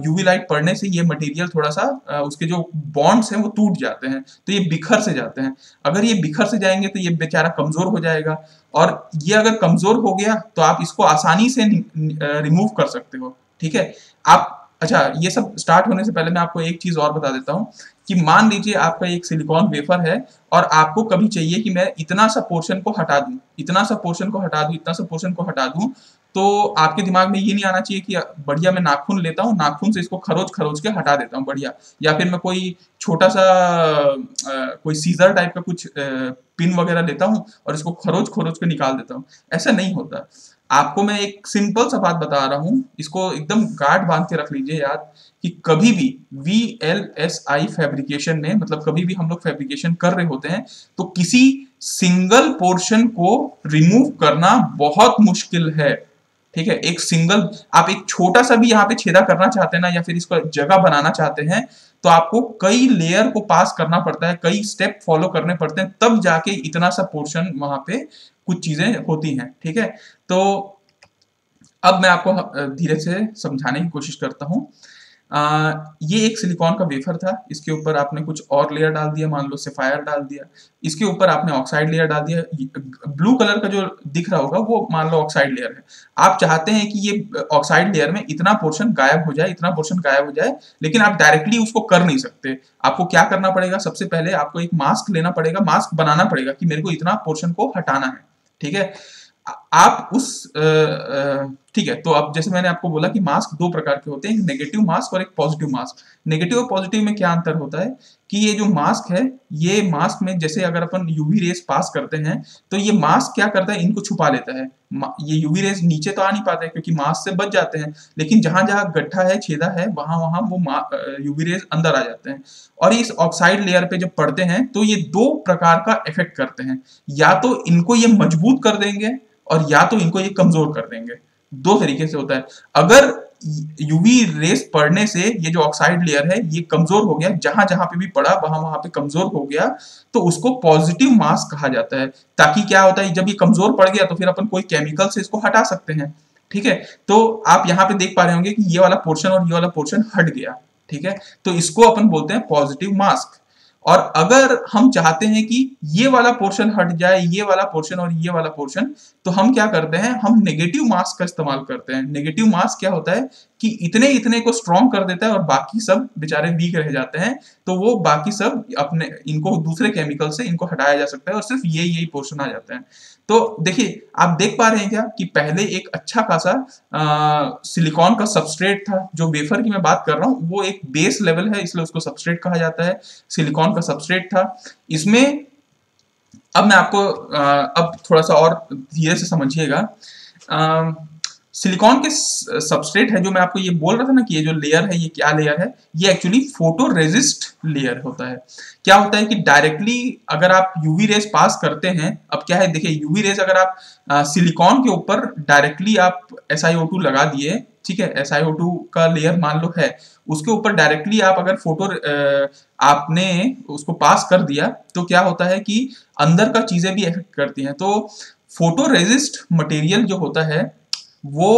यूवी लाइट पड़ने से ये मटेरियल थोड़ा सा उसके जो बॉन्ड्स हैं वो टूट जाते हैं, तो ये बिखर से जाते हैं। अगर ये बिखर से जाएंगे तो ये बेचारा कमजोर हो जाएगा, और ये अगर कमजोर हो गया तो आप इसको आसानी से रिमूव कर सकते हो, ठीक है। आप अच्छा, ये सब स्टार्ट होने से पहले मैं आपको एक चीज और बता देता हूँ कि मान लीजिए आपका एक सिलिकॉन वेफर है और आपको कभी चाहिए कि मैं इतना सा पोर्शन को हटा दूं, इतना सा पोर्शन को हटा दूं, इतना सा पोर्शन को हटा दूं, तो आपके दिमाग में ये नहीं आना चाहिए कि बढ़िया मैं नाखून लेता हूँ, नाखून से इसको खरोच खरोच के हटा देता हूँ बढ़िया, या फिर मैं कोई छोटा सा कोई सीजर टाइप का कुछ पिन वगैरह लेता हूँ और इसको खरोच खरोच के निकाल देता हूँ। ऐसा नहीं होता। आपको मैं एक सिंपल सा बात बता रहा हूँ, इसको एकदम गांठ बांध के रख लीजिए याद, कि कभी भी VLSI फैब्रिकेशन में, मतलब कभी भी हम लोग फैब्रिकेशन कर रहे होते हैं तो किसी सिंगल पोर्शन को रिमूव करना बहुत मुश्किल है, ठीक है। एक सिंगल आप एक छोटा सा भी यहाँ पे छेदा करना चाहते हैं ना, या फिर इसको जगह बनाना चाहते हैं, तो आपको कई लेयर को पास करना पड़ता है, कई स्टेप फॉलो करने पड़ते हैं, तब जाके इतना सा पोर्शन वहां पे कुछ चीजें होती हैं, ठीक है। तो अब मैं आपको धीरे से समझाने की कोशिश करता हूँ। ये एक सिलिकॉन का वेफर था, इसके ऊपर आपने कुछ और लेयर डाल दिया, मान लो सफायर डाल दिया, इसके ऊपर आपने ऑक्साइड लेयर डाल दिया, ब्लू कलर का जो दिख रहा होगा वो मान लो ऑक्साइड लेयर है। आप चाहते हैं कि ये ऑक्साइड लेयर में इतना पोर्शन गायब हो जाए, इतना पोर्शन गायब हो जाए, लेकिन आप डायरेक्टली उसको कर नहीं सकते। आपको क्या करना पड़ेगा, सबसे पहले आपको एक मास्क लेना पड़ेगा, मास्क बनाना पड़ेगा कि मेरे को इतना पोर्शन को हटाना है, ठीक है। आप उस ठीक है, तो अब जैसे मैंने आपको बोला कि मास्क दो प्रकार के होते हैं, एक नेगेटिव मास्क और एक पॉजिटिव मास्क। नेगेटिव और पॉजिटिव में क्या अंतर होता है कि ये जो मास्क है, ये मास्क में जैसे अगर अपन यूवी रेस पास करते हैं तो ये मास्क क्या करता है, इनको छुपा लेता है। ये यूवी रेस नीचे तो आ नहीं पाते क्योंकि मास्क से बच जाते हैं, लेकिन जहां जहां गड्ढा है, छेदा है, वहां वहां वो यूवी रेस अंदर आ जाते हैं, और इस ऑक्साइड लेयर पे जब पड़ते हैं तो ये दो प्रकार का इफेक्ट करते हैं, या तो इनको ये मजबूत कर देंगे और या तो इनको ये कमजोर कर देंगे। दो तरीके से होता है। अगर यूवी रेस पड़ने से ये जो ऑक्साइड लेयर है ये कमजोर हो गया, जहां जहां पे भी पड़ा वहां वहां पे कमजोर हो गया, तो उसको पॉजिटिव मास्क कहा जाता है। ताकि क्या होता है, जब ये कमजोर पड़ गया तो फिर अपन कोई केमिकल से इसको हटा सकते हैं, ठीक है। तो आप यहाँ पे देख पा रहे होंगे कि ये वाला पोर्शन और ये वाला पोर्शन हट गया, ठीक है। तो इसको अपन बोलते हैं पॉजिटिव मास्क। और अगर हम चाहते हैं कि ये वाला पोर्शन हट जाए, ये वाला पोर्शन और ये वाला पोर्शन, तो हम क्या करते हैं, हम नेगेटिव मास्क का इस्तेमाल करते हैं। नेगेटिव मास्क क्या होता है कि इतने इतने को स्ट्रॉन्ग कर देता है और बाकी सब बेचारे वीक रह जाते हैं, तो वो बाकी सब अपने इनको दूसरे केमिकल से इनको हटाया जा सकता है और सिर्फ यही पोर्शन आ जाते हैं। तो देखिए आप देख पा रहे हैं क्या कि पहले एक अच्छा खासा सिलिकॉन का सबस्ट्रेट था, जो वेफर की मैं बात कर रहा हूँ वो एक बेस लेवल है इसलिए उसको सबस्ट्रेट कहा जाता है, सिलिकॉन का सबस्ट्रेट था। इसमें अब मैं आपको अब थोड़ा सा और धीरे से समझिएगा। सिलिकॉन के सबस्ट्रेट है, जो मैं आपको ये बोल रहा था ना कि ये जो लेयर है, ये क्या लेयर है, ये एक्चुअली फोटो रेजिस्ट लेयर होता है। क्या होता है कि डायरेक्टली अगर आप यूवी रेज पास करते हैं, अब क्या है देखिए, यूवी रेज अगर आप सिलिकॉन के ऊपर डायरेक्टली आप SiO2 लगा दिए, ठीक है, SiO2 का लेयर मान लो है, उसके ऊपर डायरेक्टली आप अगर आपने उसको पास कर दिया तो क्या होता है कि अंदर का चीजें भी इफेक्ट करती हैं। तो फोटो रेजिस्ट मटेरियल जो होता है वो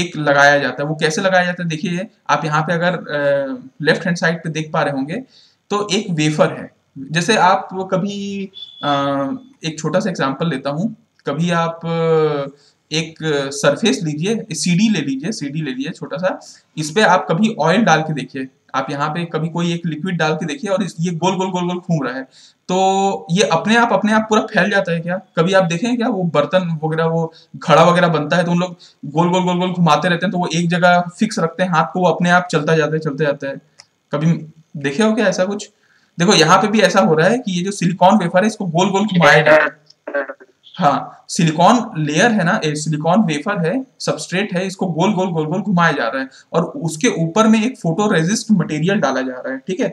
एक लगाया जाता है। वो कैसे लगाया जाता है, देखिए आप यहाँ पे अगर लेफ्ट हैंड साइड पे देख पा रहे होंगे तो एक वेफर है। जैसे आप कभी एक छोटा सा एग्जांपल लेता हूँ, कभी आप एक सरफेस लीजिए, सीडी ले लीजिए, छोटा सा, इस पे आप कभी ऑयल डाल के देखिए, आप यहाँ पे कभी कोई एक लिक्विड डाल के देखिए और ये गोल गोल गोल गोल घूम रहा है, तो ये अपने आप पूरा फैल जाता है क्या? कभी आप देखें क्या वो बर्तन वगैरह वो घड़ा वगैरह बनता है तो उन लोग गोल गोल गोल गोल घुमाते रहते हैं, तो वो एक जगह फिक्स रखते हैं हाथ को, वो अपने आप चलता जाता है। कभी देखे हो क्या ऐसा कुछ? देखो यहाँ पे भी ऐसा हो रहा है कि ये जो सिलिकॉन वेफर है इसको गोल गोल घुमाया जा रहा है। हाँ, सिलिकॉन लेयर है ना, सिलिकॉन वेफर है, सबस्ट्रेट है, इसको गोल गोल गोल गोल घुमाया जा रहा है और उसके ऊपर में एक फोटो रेजिस्ट मटेरियल डाला जा रहा है। ठीक है,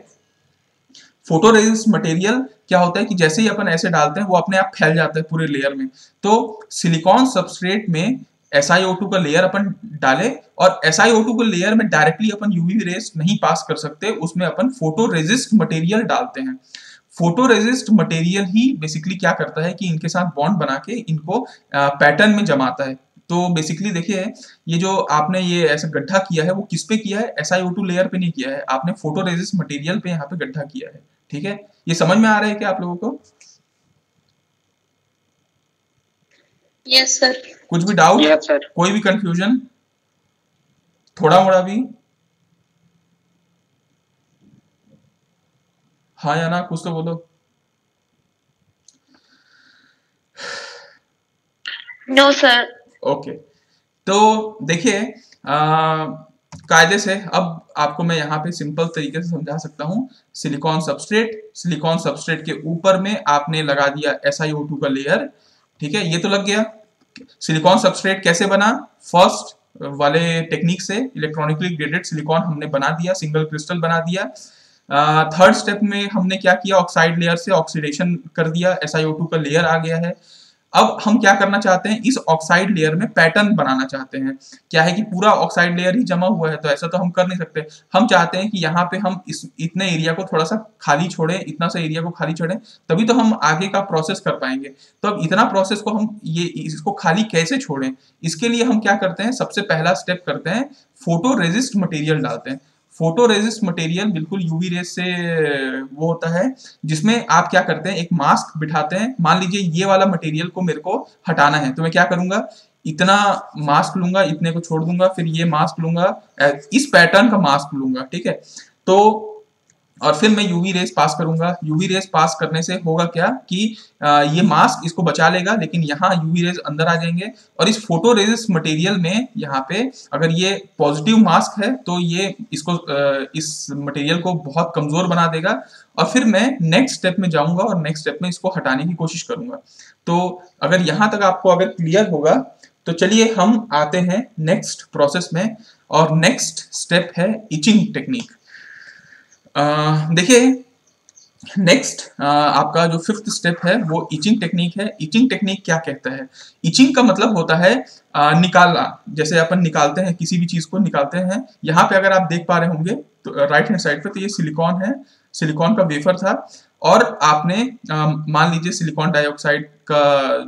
फोटो रेजिस्ट मटेरियल क्या होता है कि जैसे ही अपन ऐसे डालते हैं वो अपने आप फैल जाता है पूरे लेयर में। तो सिलिकॉन सबस्ट्रेट में SiO2 का लेयर अपन डाले और SiO2 के लेयर में डायरेक्टली अपन यूवी रेस नहीं पास कर सकते, उसमें अपन फोटो रेजिस्ट मटेरियल डालते हैं। फोटो रेजिस्ट मटेरियल ही बेसिकली क्या करता है कि इनके साथ बॉन्ड बना के इनको पैटर्न में जमाता है। तो बेसिकली देखिए ये जो आपने ये ऐसा गड्ढा किया है वो किस पे किया है? SiO2 लेयर पे नहीं किया है, आपने फोटो रेजिस्ट मटेरियल पे यहाँ पे गड्ढा किया है। ठीक है, ये समझ में आ रहा है क्या आप लोगों को? Yes sir. कुछ भी डाउट? Yes sir. कोई भी कंफ्यूजन थोड़ा मोड़ा भी? हाँ या ना, कुछ तो बोलो। No sir. ओके, तो देखिए कायदे से अब आपको मैं यहाँ पे सिंपल तरीके से समझा सकता हूँ। सिलिकॉन सबस्ट्रेट के ऊपर में आपने लगा दिया SiO2 का लेयर। ठीक है, ये तो लग गया। सिलिकॉन सबस्ट्रेट कैसे बना? फर्स्ट वाले टेक्निक से इलेक्ट्रॉनिकली ग्रेडेड सिलिकॉन हमने बना दिया, सिंगल क्रिस्टल बना दिया। थर्ड स्टेप में हमने क्या किया? ऑक्साइड लेयर से ऑक्सीडेशन कर दिया, SiO2 का लेयर आ गया है। अब हम क्या करना चाहते हैं? इस ऑक्साइड लेयर में पैटर्न बनाना चाहते हैं। क्या है कि पूरा ऑक्साइड लेयर ही जमा हुआ है तो ऐसा तो हम कर नहीं सकते। हम चाहते हैं कि यहाँ पे हम इतने एरिया को थोड़ा सा खाली छोड़ें, इतना सा एरिया को खाली छोड़ें, तभी तो हम आगे का प्रोसेस कर पाएंगे। तो अब इतना प्रोसेस को हम इसको खाली कैसे छोड़ें, इसके लिए हम क्या करते हैं? सबसे पहला स्टेप करते हैं, फोटो रेजिस्ट मटेरियल डालते हैं। फोटो रेजिस्ट मटेरियल बिल्कुल यूवी रेस से वो होता है जिसमें आप क्या करते हैं, एक मास्क बिठाते हैं। मान लीजिए ये वाला मटेरियल को मेरे को हटाना है तो मैं क्या करूंगा, इतना मास्क लूंगा, इतने को छोड़ दूंगा, फिर ये मास्क लूंगा, इस पैटर्न का मास्क लूंगा। ठीक है, तो और फिर मैं यूवी रेस पास करूंगा। यूवी रेस पास करने से होगा क्या कि ये मास्क इसको बचा लेगा लेकिन यहाँ यूवी रेस अंदर आ जाएंगे और इस फोटो रेजिस्ट मटेरियल में यहाँ पे अगर ये पॉजिटिव मास्क है तो ये इसको इस मटेरियल को बहुत कमजोर बना देगा। और फिर मैं नेक्स्ट स्टेप में जाऊंगा और नेक्स्ट स्टेप में इसको हटाने की कोशिश करूंगा। तो अगर यहाँ तक आपको अगर क्लियर होगा तो चलिए हम आते हैं नेक्स्ट प्रोसेस में और नेक्स्ट स्टेप है इचिंग टेक्निक। देखिए नेक्स्ट आपका जो फिफ्थ स्टेप है वो इचिंग टेक्निक है। इचिंग टेक्निक क्या कहता है? इचिंग का मतलब होता है निकालना। जैसे अपन निकालते हैं किसी भी चीज को निकालते हैं, यहाँ पे अगर आप देख पा रहे होंगे तो राइट हैंड साइड पे तो ये सिलिकॉन है, सिलिकॉन का वेफर था और आपने मान लीजिए सिलिकॉन डाइऑक्साइड का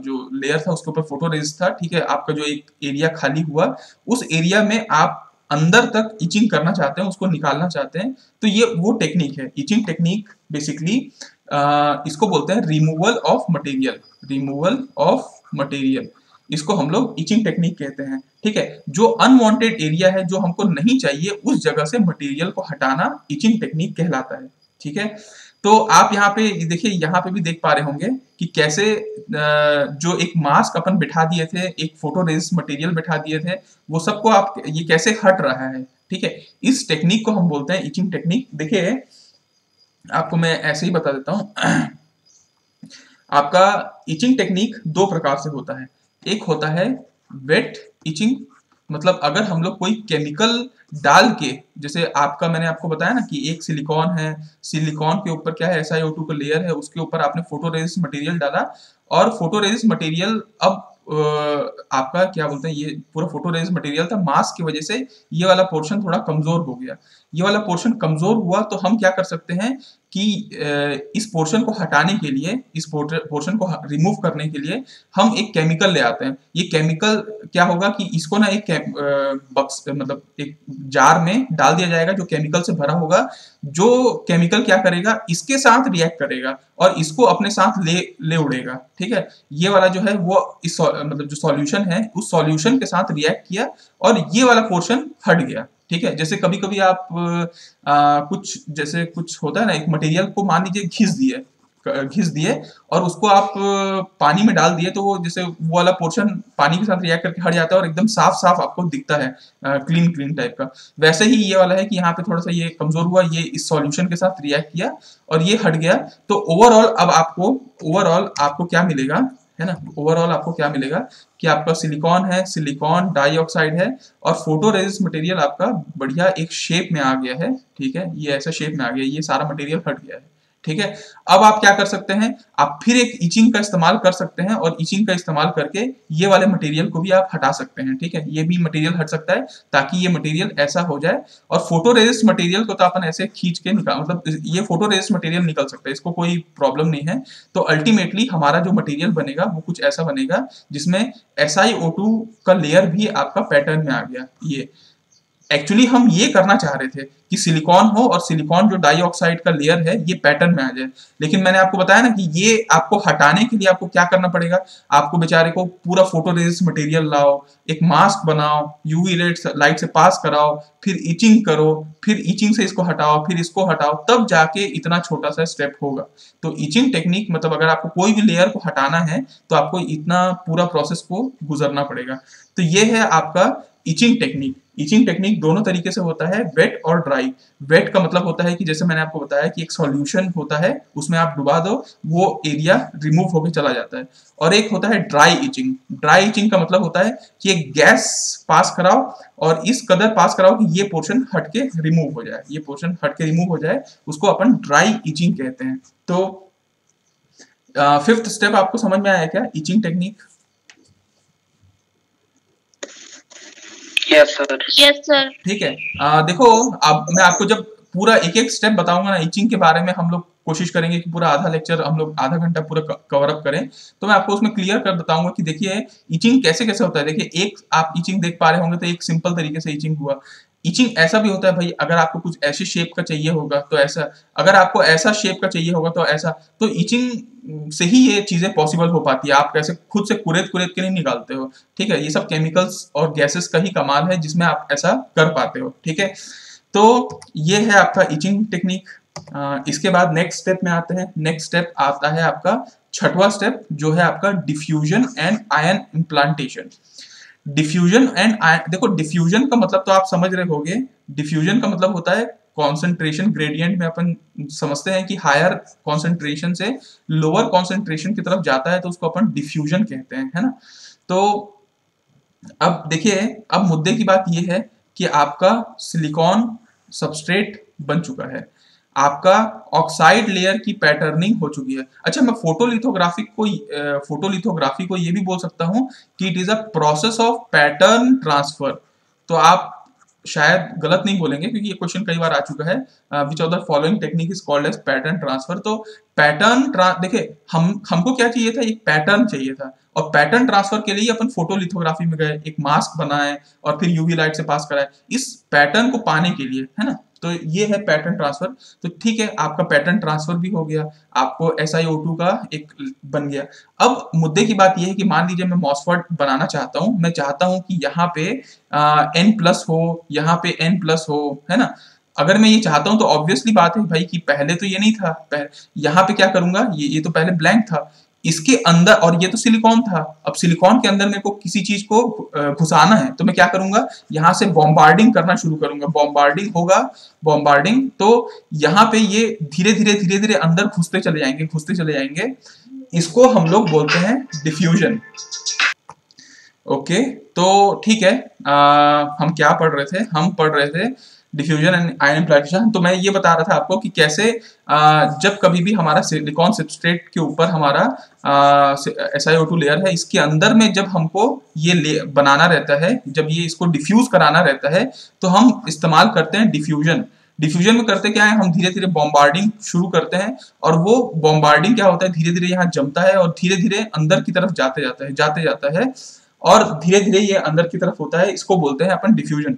जो लेयर था उसके ऊपर फोटो रेजिस्ट था। ठीक है, आपका जो एक एरिया खाली हुआ उस एरिया में आप अंदर तक इचिंग करना चाहते हैं, उसको निकालना चाहते हैं, तो ये वो टेक्निक है। इचिंग टेक्निक बेसिकली इसको बोलते हैं removal of material. Removal of material इसको हम लोग इचिंग टेक्निक कहते हैं। ठीक है, जो अनवांटेड एरिया है, जो हमको नहीं चाहिए, उस जगह से मटेरियल को हटाना इचिंग टेक्निक कहलाता है। ठीक है, तो आप यहाँ पे देखिए, यहाँ पे भी देख पा रहे होंगे कि कैसे जो एक मास्क अपन बिठा दिए थे, एक फोटो रेजिस्ट मटेरियल बिठा दिए थे, वो सबको आप ये कैसे हट रहा है। ठीक है, इस टेक्निक को हम बोलते हैं इचिंग टेक्निक। देखिए आपको मैं ऐसे ही बता देता हूँ। आपका इचिंग टेक्निक दो प्रकार से होता है। एक होता है वेट इचिंग, मतलब अगर हम लोग कोई केमिकल डाल के, जैसे आपका मैंने आपको बताया ना कि एक सिलिकॉन है, सिलिकॉन के ऊपर क्या है SiO2 का लेयर है, उसके ऊपर आपने फोटोरेजिस्ट मटेरियल डाला और फोटोरेजिस्ट मटेरियल अब आपका क्या बोलते हैं, ये पूरा फोटोरेजिस्ट मटेरियल था, मास्क की वजह से ये वाला पोर्शन थोड़ा कमजोर हो गया। ये वाला पोर्शन कमजोर हुआ तो हम क्या कर सकते हैं कि इस पोर्शन को हटाने के लिए, इस पोर्शन को रिमूव करने के लिए हम एक केमिकल ले आते हैं। ये केमिकल क्या होगा कि इसको ना एक बक्स मतलब एक जार में डाल दिया जाएगा जो केमिकल से भरा होगा, जो केमिकल क्या करेगा, इसके साथ रिएक्ट करेगा और इसको अपने साथ ले उड़ेगा। ठीक है, ये वाला जो है वो इस मतलब जो सॉल्यूशन है उस सॉल्यूशन के साथ रिएक्ट किया और ये वाला पोर्शन हट गया। ठीक है। जैसे कभी कभी आप कुछ जैसे कुछ होता है ना, एक मटेरियल को मान लीजिए घिस दिए और उसको आप पानी में डाल दिए तो वो जैसे वो वाला पोर्शन पानी के साथ रिएक्ट करके हट जाता है और एकदम साफ साफ आपको दिखता है, क्लीन टाइप का। वैसे ही ये वाला है कि यहाँ पे थोड़ा सा ये कमजोर हुआ, ये इस सॉल्यूशन के साथ रिएक्ट किया और ये हट गया। तो ओवरऑल अब आपको क्या मिलेगा, है ना, ओवरऑल आपको क्या मिलेगा कि आपका सिलिकॉन है, सिलिकॉन डाइऑक्साइड है और फोटोरेजिस्ट मटेरियल आपका बढ़िया एक शेप में आ गया है। ठीक है, ये ऐसा शेप में आ गया, ये सारा मटेरियल हट गया है। ठीक है, अब आप क्या कर सकते हैं, आप फिर एक इचिंग का इस्तेमाल कर सकते हैं और इचिंग का इस्तेमाल करके ये वाले मटेरियल को भी आप हटा सकते हैं। ठीक है, ये भी मटेरियल हट सकता है ताकि ये मटेरियल ऐसा हो जाए। और फोटोरेजिस्ट मटेरियल को तो अपन ऐसे खींच के निकाल, मतलब ये फोटोरेजिस्ट मटेरियल निकल सकता है, इसको कोई प्रॉब्लम नहीं है। तो अल्टीमेटली हमारा जो मटेरियल बनेगा वो कुछ ऐसा बनेगा जिसमें SiO2 का लेयर भी आपका पैटर्न में आ गया। ये एक्चुअली हम ये करना चाह रहे थे कि सिलिकॉन हो और सिलिकॉन जो डाइऑक्साइड का लेयर है ये पैटर्न में आ जाए, लेकिन मैंने आपको बताया ना कि ये आपको हटाने के लिए आपको क्या करना पड़ेगा, आपको बेचारे को पूरा फोटोरेजिस्ट मटेरियल लाओ, एक मास्क बनाओ, यूवी लाइट से पास कराओ, फिर इचिंग करो, फिर इचिंग से इसको हटाओ, फिर इसको हटाओ, तब जाके इतना छोटा सा स्टेप होगा। तो इचिंग टेक्निक, मतलब अगर आपको कोई भी लेयर को हटाना है तो आपको इतना पूरा प्रोसेस को गुजरना पड़ेगा। तो ये है आपका इचिंग टेक्निक। इचिंग टेक्निक दोनों तरीके से होता है, वेट और ड्राई। वेट का मतलब होता है कि जैसे मैंने आपको बताया कि एक सॉल्यूशन होता है, उसमें आप डुबा दो, वो एरिया रिमूव होकर चला जाता है। और एक होता है ड्राई इचिंग। ड्राई इचिंग का मतलब होता है कि एक गैस पास कराओ और इस कदर पास कराओ कि ये पोर्शन हटके रिमूव हो जाए, ये पोर्शन हटके रिमूव हो जाए, उसको अपन ड्राई इचिंग कहते हैं। तो फिफ्थ स्टेप आपको समझ में आया क्या, etching technique? Yes sir, yes sir. ठीक है, देखो अब मैं आपको जब पूरा एक एक स्टेप बताऊंगा ना, इचिंग के बारे में हम लोग कोशिश करेंगे कि पूरा आधा लेक्चर हम लोग आधा घंटा पूरा कवर अप करें, तो मैं आपको उसमें क्लियर कर बताऊंगा कि देखिए इचिंग कैसे कैसे होता है। देखिए एक आप इचिंग देख पा रहे होंगे तो एक सिंपल तरीके से इचिंग हुआ। इचिंग ऐसा भी होता है भाई, अगर आपको कुछ ऐसे शेप का चाहिए होगा तो ऐसा, अगर आपको ऐसा शेप का चाहिए होगा तो ऐसा, तो इचिंग से ही ये चीजें पॉसिबल हो पाती है। आप कैसे खुद से कुरेद के नहीं निकालते हो। ठीक है, ये सब केमिकल्स और गैसेस का ही कमाल है जिसमें आप ऐसा कर पाते हो। ठीक है, तो ये है आपका इचिंग टेक्निक। इसके बाद नेक्स्ट स्टेप में आते हैं। नेक्स्ट स्टेप आता है आपका छठवां स्टेप, जो है आपका diffusion and ion implantation. Diffusion and ion, देखो डिफ्यूजन का मतलब तो आप समझ रहे होंगे। डिफ्यूजन का मतलब होता है कॉन्सेंट्रेशन ग्रेडियंट में अपन समझते हैं कि हायर कॉन्सेंट्रेशन से लोअर कॉन्सेंट्रेशन की तरफ जाता है तो उसको अपन डिफ्यूजन कहते हैं, है ना। तो अब देखिए, अब मुद्दे की बात यह है कि आपका सिलिकॉन सबस्ट्रेट बन चुका है, आपका ऑक्साइड लेयर की पैटर्निंग हो चुकी है। अच्छा, मैं फोटोलिथोग्राफी को ये भी बोल सकता हूँ कि it is a process of pattern transfer. तो आप शायद गलत नहीं बोलेंगे क्योंकि ये क्वेश्चन कई बार आ चुका है, which of the following technique is called as pattern transfer. तो पैटर्न देखिए हमको क्या चाहिए था, एक पैटर्न चाहिए था, और पैटर्न ट्रांसफर के लिए अपन फोटोलिथोग्राफी में गए, एक मास्क बनाए और फिर यूवी लाइट से पास कराए इस पैटर्न को पाने के लिए, है ना। तो ये है पैटर्न ट्रांसफर। तो ठीक है, आपका पैटर्न ट्रांसफर भी हो गया, आपको SiO2 का एक बन गया। अब मुद्दे की बात ये है कि मान लीजिए मैं मॉस्फेट बनाना चाहता हूँ, मैं चाहता हूँ कि यहाँ पे N+ हो, यहाँ पे N+ हो, है ना। अगर मैं ये चाहता हूँ तो ऑब्वियसली बात है भाई कि पहले तो ये नहीं था, यहाँ पे क्या करूंगा, ये तो पहले ब्लैंक था, इसके अंदर, और ये तो सिलिकॉन था, अब सिलिकॉन के अंदर मेरे को किसी चीज को घुसाना है तो मैं क्या करूंगा, यहाँ से बॉम्बार्डिंग करना शुरू करूंगा। बॉम्बार्डिंग होगा, बॉम्बार्डिंग, तो यहाँ पे ये धीरे धीरे अंदर घुसते चले जाएंगे। इसको हम लोग बोलते हैं डिफ्यूजन। ओके, तो ठीक है, हम क्या पढ़ रहे थे, हम पढ़ रहे थे डिफ्यूजन एंड आयन इम्प्लांटेशन। तो मैं ये बता रहा था आपको कि कैसे जब कभी भी हमारा सिलिकॉन सबस्ट्रेट के ऊपर हमारा SiO2 लेयर है, इसके अंदर में जब हमको ये बनाना रहता है, जब ये इसको डिफ्यूज कराना रहता है तो हम इस्तेमाल करते हैं डिफ्यूजन। डिफ्यूजन में करते क्या है, हम धीरे धीरे बॉम्बार्डिंग शुरू करते हैं और वो बॉम्बार्डिंग क्या होता है, धीरे धीरे यहाँ जमता है और धीरे धीरे अंदर की तरफ जाते जाता है और धीरे धीरे ये अंदर की तरफ होता है, इसको बोलते हैं अपन डिफ्यूजन।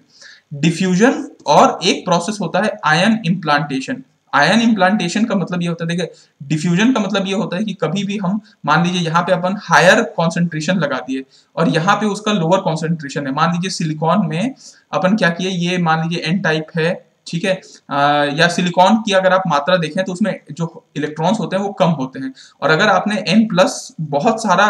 और एक प्रोसेस होता है आयन इम्प्लांटेशन। आयन इम्प्लांटेशन का मतलब ये होता है, देखिए डिफ्यूजन का मतलब ये होता है कि कभी भी हम मान लीजिए यहाँ पे अपन हायर कॉन्सेंट्रेशन लगा दिए और यहाँ पे उसका लोअर कॉन्सेंट्रेशन है। मान लीजिए सिलिकॉन में अपन क्या किए, ये मान लीजिए एन टाइप है, ठीक है, या सिलिकॉन की अगर आप मात्रा देखें तो उसमें जो इलेक्ट्रॉन्स होते हैं वो कम होते हैं, और अगर आपने n प्लस बहुत सारा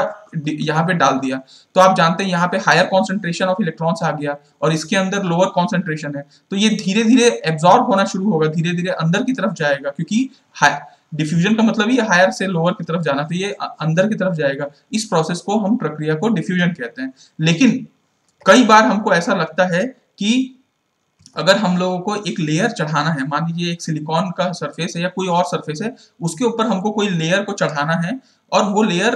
यहाँ पे डाल दिया तो आप जानते हैं यहाँ पे हायर कॉन्सेंट्रेशन ऑफ इलेक्ट्रॉन्स आ गया और इसके अंदर लोअर कॉन्सेंट्रेशन है, तो ये धीरे धीरे एब्जॉर्ब होना शुरू होगा, धीरे धीरे अंदर की तरफ जाएगा, क्योंकि डिफ्यूजन का मतलब ये हायर से लोअर की तरफ जाना, तो ये अंदर की तरफ जाएगा। इस प्रोसेस को हम प्रक्रिया को डिफ्यूजन कहते हैं। लेकिन कई बार हमको ऐसा लगता है कि अगर हम लोगों को एक लेयर चढ़ाना है, मान लीजिए एक सिलिकॉन का सरफेस है या कोई और सरफेस है, उसके ऊपर हमको कोई लेयर को चढ़ाना है और वो लेयर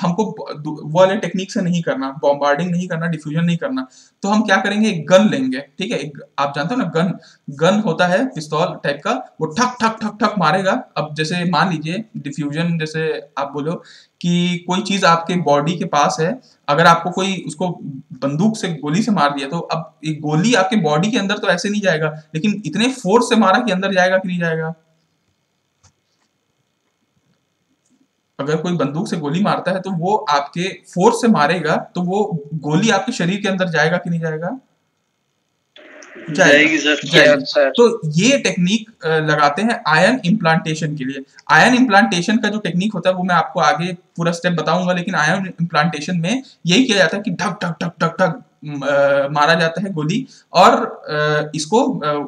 हमको वो वाले टेक्निक से नहीं करना, बॉम्बार्डिंग नहीं करना, डिफ्यूजन नहीं करना, तो हम क्या करेंगे, एक गन लेंगे, ठीक है, आप जानते हो ना गन होता है पिस्तौल टाइप का, वो ठक ठक ठक ठक मारेगा। अब जैसे मान लीजिए डिफ्यूजन, जैसे आप बोलो कि कोई चीज आपके बॉडी के पास है, अगर आपको कोई उसको बंदूक से गोली से मार दिया तो अब ये गोली आपके बॉडी के अंदर तो ऐसे नहीं जाएगा, लेकिन इतने फोर्स से मारा कि अंदर जाएगा कि नहीं जाएगा। अगर कोई बंदूक से गोली मारता है तो वो आपके फोर्स से मारेगा, तो वो गोली आपके शरीर के अंदर जाएगा कि नहीं जाएगा, जाएगी सर। तो ये टेक्निक लगाते हैं आयन इम्प्लांटेशन के लिए। आयन इम्प्लांटेशन का जो टेक्निक होता है वो मैं आपको आगे पूरा स्टेप बताऊंगा, लेकिन आयन इम्प्लांटेशन में यही किया जाता है कि ढक ढक ढक ढक ढक मारा जाता है गोली और इसको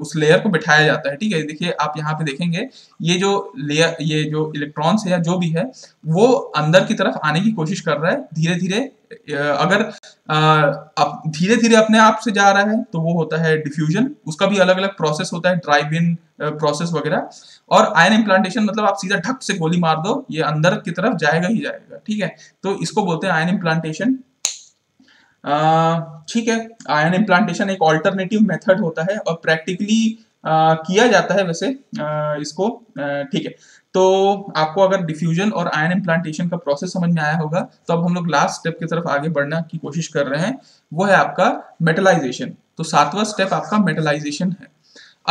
उस लेयर को बिठाया जाता है, ठीक है। देखिए आप यहाँ पे देखेंगे ये जो लेयर, ये जो इलेक्ट्रॉन्स है या जो भी है वो अंदर की तरफ आने की कोशिश कर रहा है धीरे धीरे। अगर आप धीरे धीरे अपने आप से जा रहा है तो वो होता है डिफ्यूजन, उसका भी अलग अलग प्रोसेस होता है, ड्राइव इन प्रोसेस वगैरह। और आयन इम्प्लांटेशन मतलब आप सीधा ढक से गोली मार दो, ये अंदर की तरफ जाएगा ही जाएगा, ठीक है, तो इसको बोलते हैं आयन इम्प्लांटेशन। ठीक है, आयन इम्प्लांटेशन एक ऑल्टरनेटिव मेथड होता है और प्रैक्टिकली किया जाता है वैसे इसको, ठीक है। तो आपको अगर डिफ्यूजन और आयन इम्प्लांटेशन का प्रोसेस समझ में आया होगा, तो अब हम लोग लास्ट स्टेप की तरफ आगे बढ़ने की कोशिश कर रहे हैं, वो है आपका मेटलाइजेशन। तो सातवां स्टेप आपका मेटलाइजेशन है।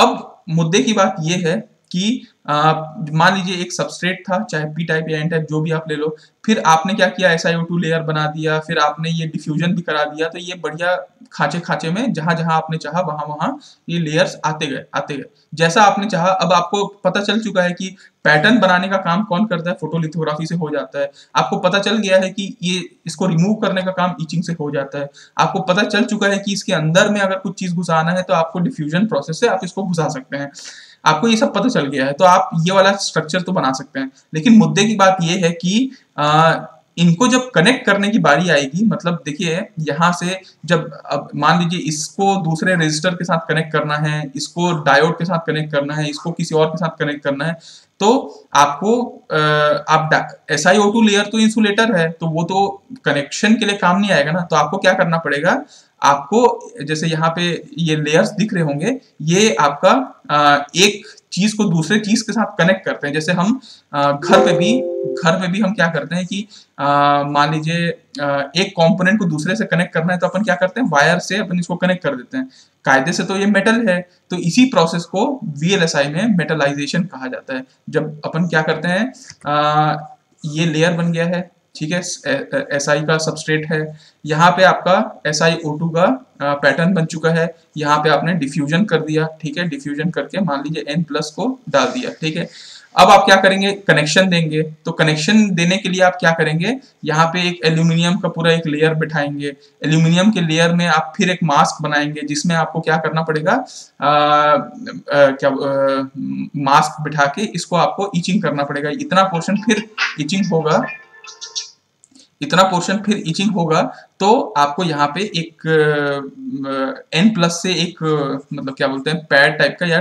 अब मुद्दे की बात ये है कि मान लीजिए एक सबस्ट्रेट था, चाहे पी टाइप या एन टाइप जो भी आप ले लो, फिर आपने क्या किया, SiO2 लेयर बना दिया, फिर आपने ये डिफ्यूजन भी करा दिया, तो ये बढ़िया खाचे खाचे में जहां जहां आपने चाहा वहां वहां ये लेयर्स आते गए जैसा आपने चाहा। अब आपको पता चल चुका है कि पैटर्न बनाने का काम कौन करता है, फोटोलिथोग्राफी से हो जाता है। आपको पता चल गया है कि ये इसको रिमूव करने का काम इचिंग से हो जाता है। आपको पता चल चुका है कि इसके अंदर में अगर कुछ चीज घुसाना है तो आपको डिफ्यूजन प्रोसेस से आप इसको घुसा सकते हैं, आपको ये सब पता चल गया है, तो आप ये वाला स्ट्रक्चर तो बना सकते हैं। लेकिन मुद्दे की बात ये है कि इनको जब कनेक्ट करने की बारी आएगी, मतलब देखिए यहाँ से जब अब मान लीजिए इसको दूसरे रेजिस्टर के साथ कनेक्ट करना है, इसको डायोड के साथ कनेक्ट करना है, इसको किसी और के साथ कनेक्ट करना है, तो आपको आप SiO2 लेयर तो इंसुलेटर है तो वो तो कनेक्शन के लिए काम नहीं आएगा ना, तो आपको क्या करना पड़ेगा, आपको जैसे यहाँ पे ये लेयर्स दिख रहे होंगे, ये आपका एक चीज को दूसरे चीज के साथ कनेक्ट करते हैं। जैसे हम घर पे भी हम क्या करते हैं कि मान लीजिए एक कंपोनेंट को दूसरे से कनेक्ट करना है तो अपन क्या करते हैं, वायर से अपन इसको कनेक्ट कर देते हैं कायदे से, तो ये मेटल है। तो इसी प्रोसेस को VLSI में मेटलाइजेशन कहा जाता है। जब अपन क्या करते हैं, ये लेयर बन गया है, ठीक है, SI का सबस्ट्रेट है, यहाँ पे आपका SiO2 का पैटर्न बन चुका है, यहाँ पे आपने डिफ्यूजन कर दिया, ठीक है, डिफ्यूजन करके मान लीजिए N प्लस को डाल दिया, ठीक है। अब आप क्या करेंगे, कनेक्शन देंगे, तो कनेक्शन देने के लिए आप क्या करेंगे, यहाँ पे एक एल्यूमिनियम का पूरा एक लेयर बिठाएंगे, एल्यूमिनियम के लेयर में आप फिर एक मास्क बनाएंगे जिसमें आपको क्या करना पड़ेगा, मास्क बिठा के इसको आपको इचिंग करना पड़ेगा, इतना पोर्शन फिर इचिंग होगा, इतना पोर्शन फिर इचिंग होगा, तो आपको यहाँ पे एक N प्लस से एक मतलब क्या बोलते हैं, पैड टाइप का या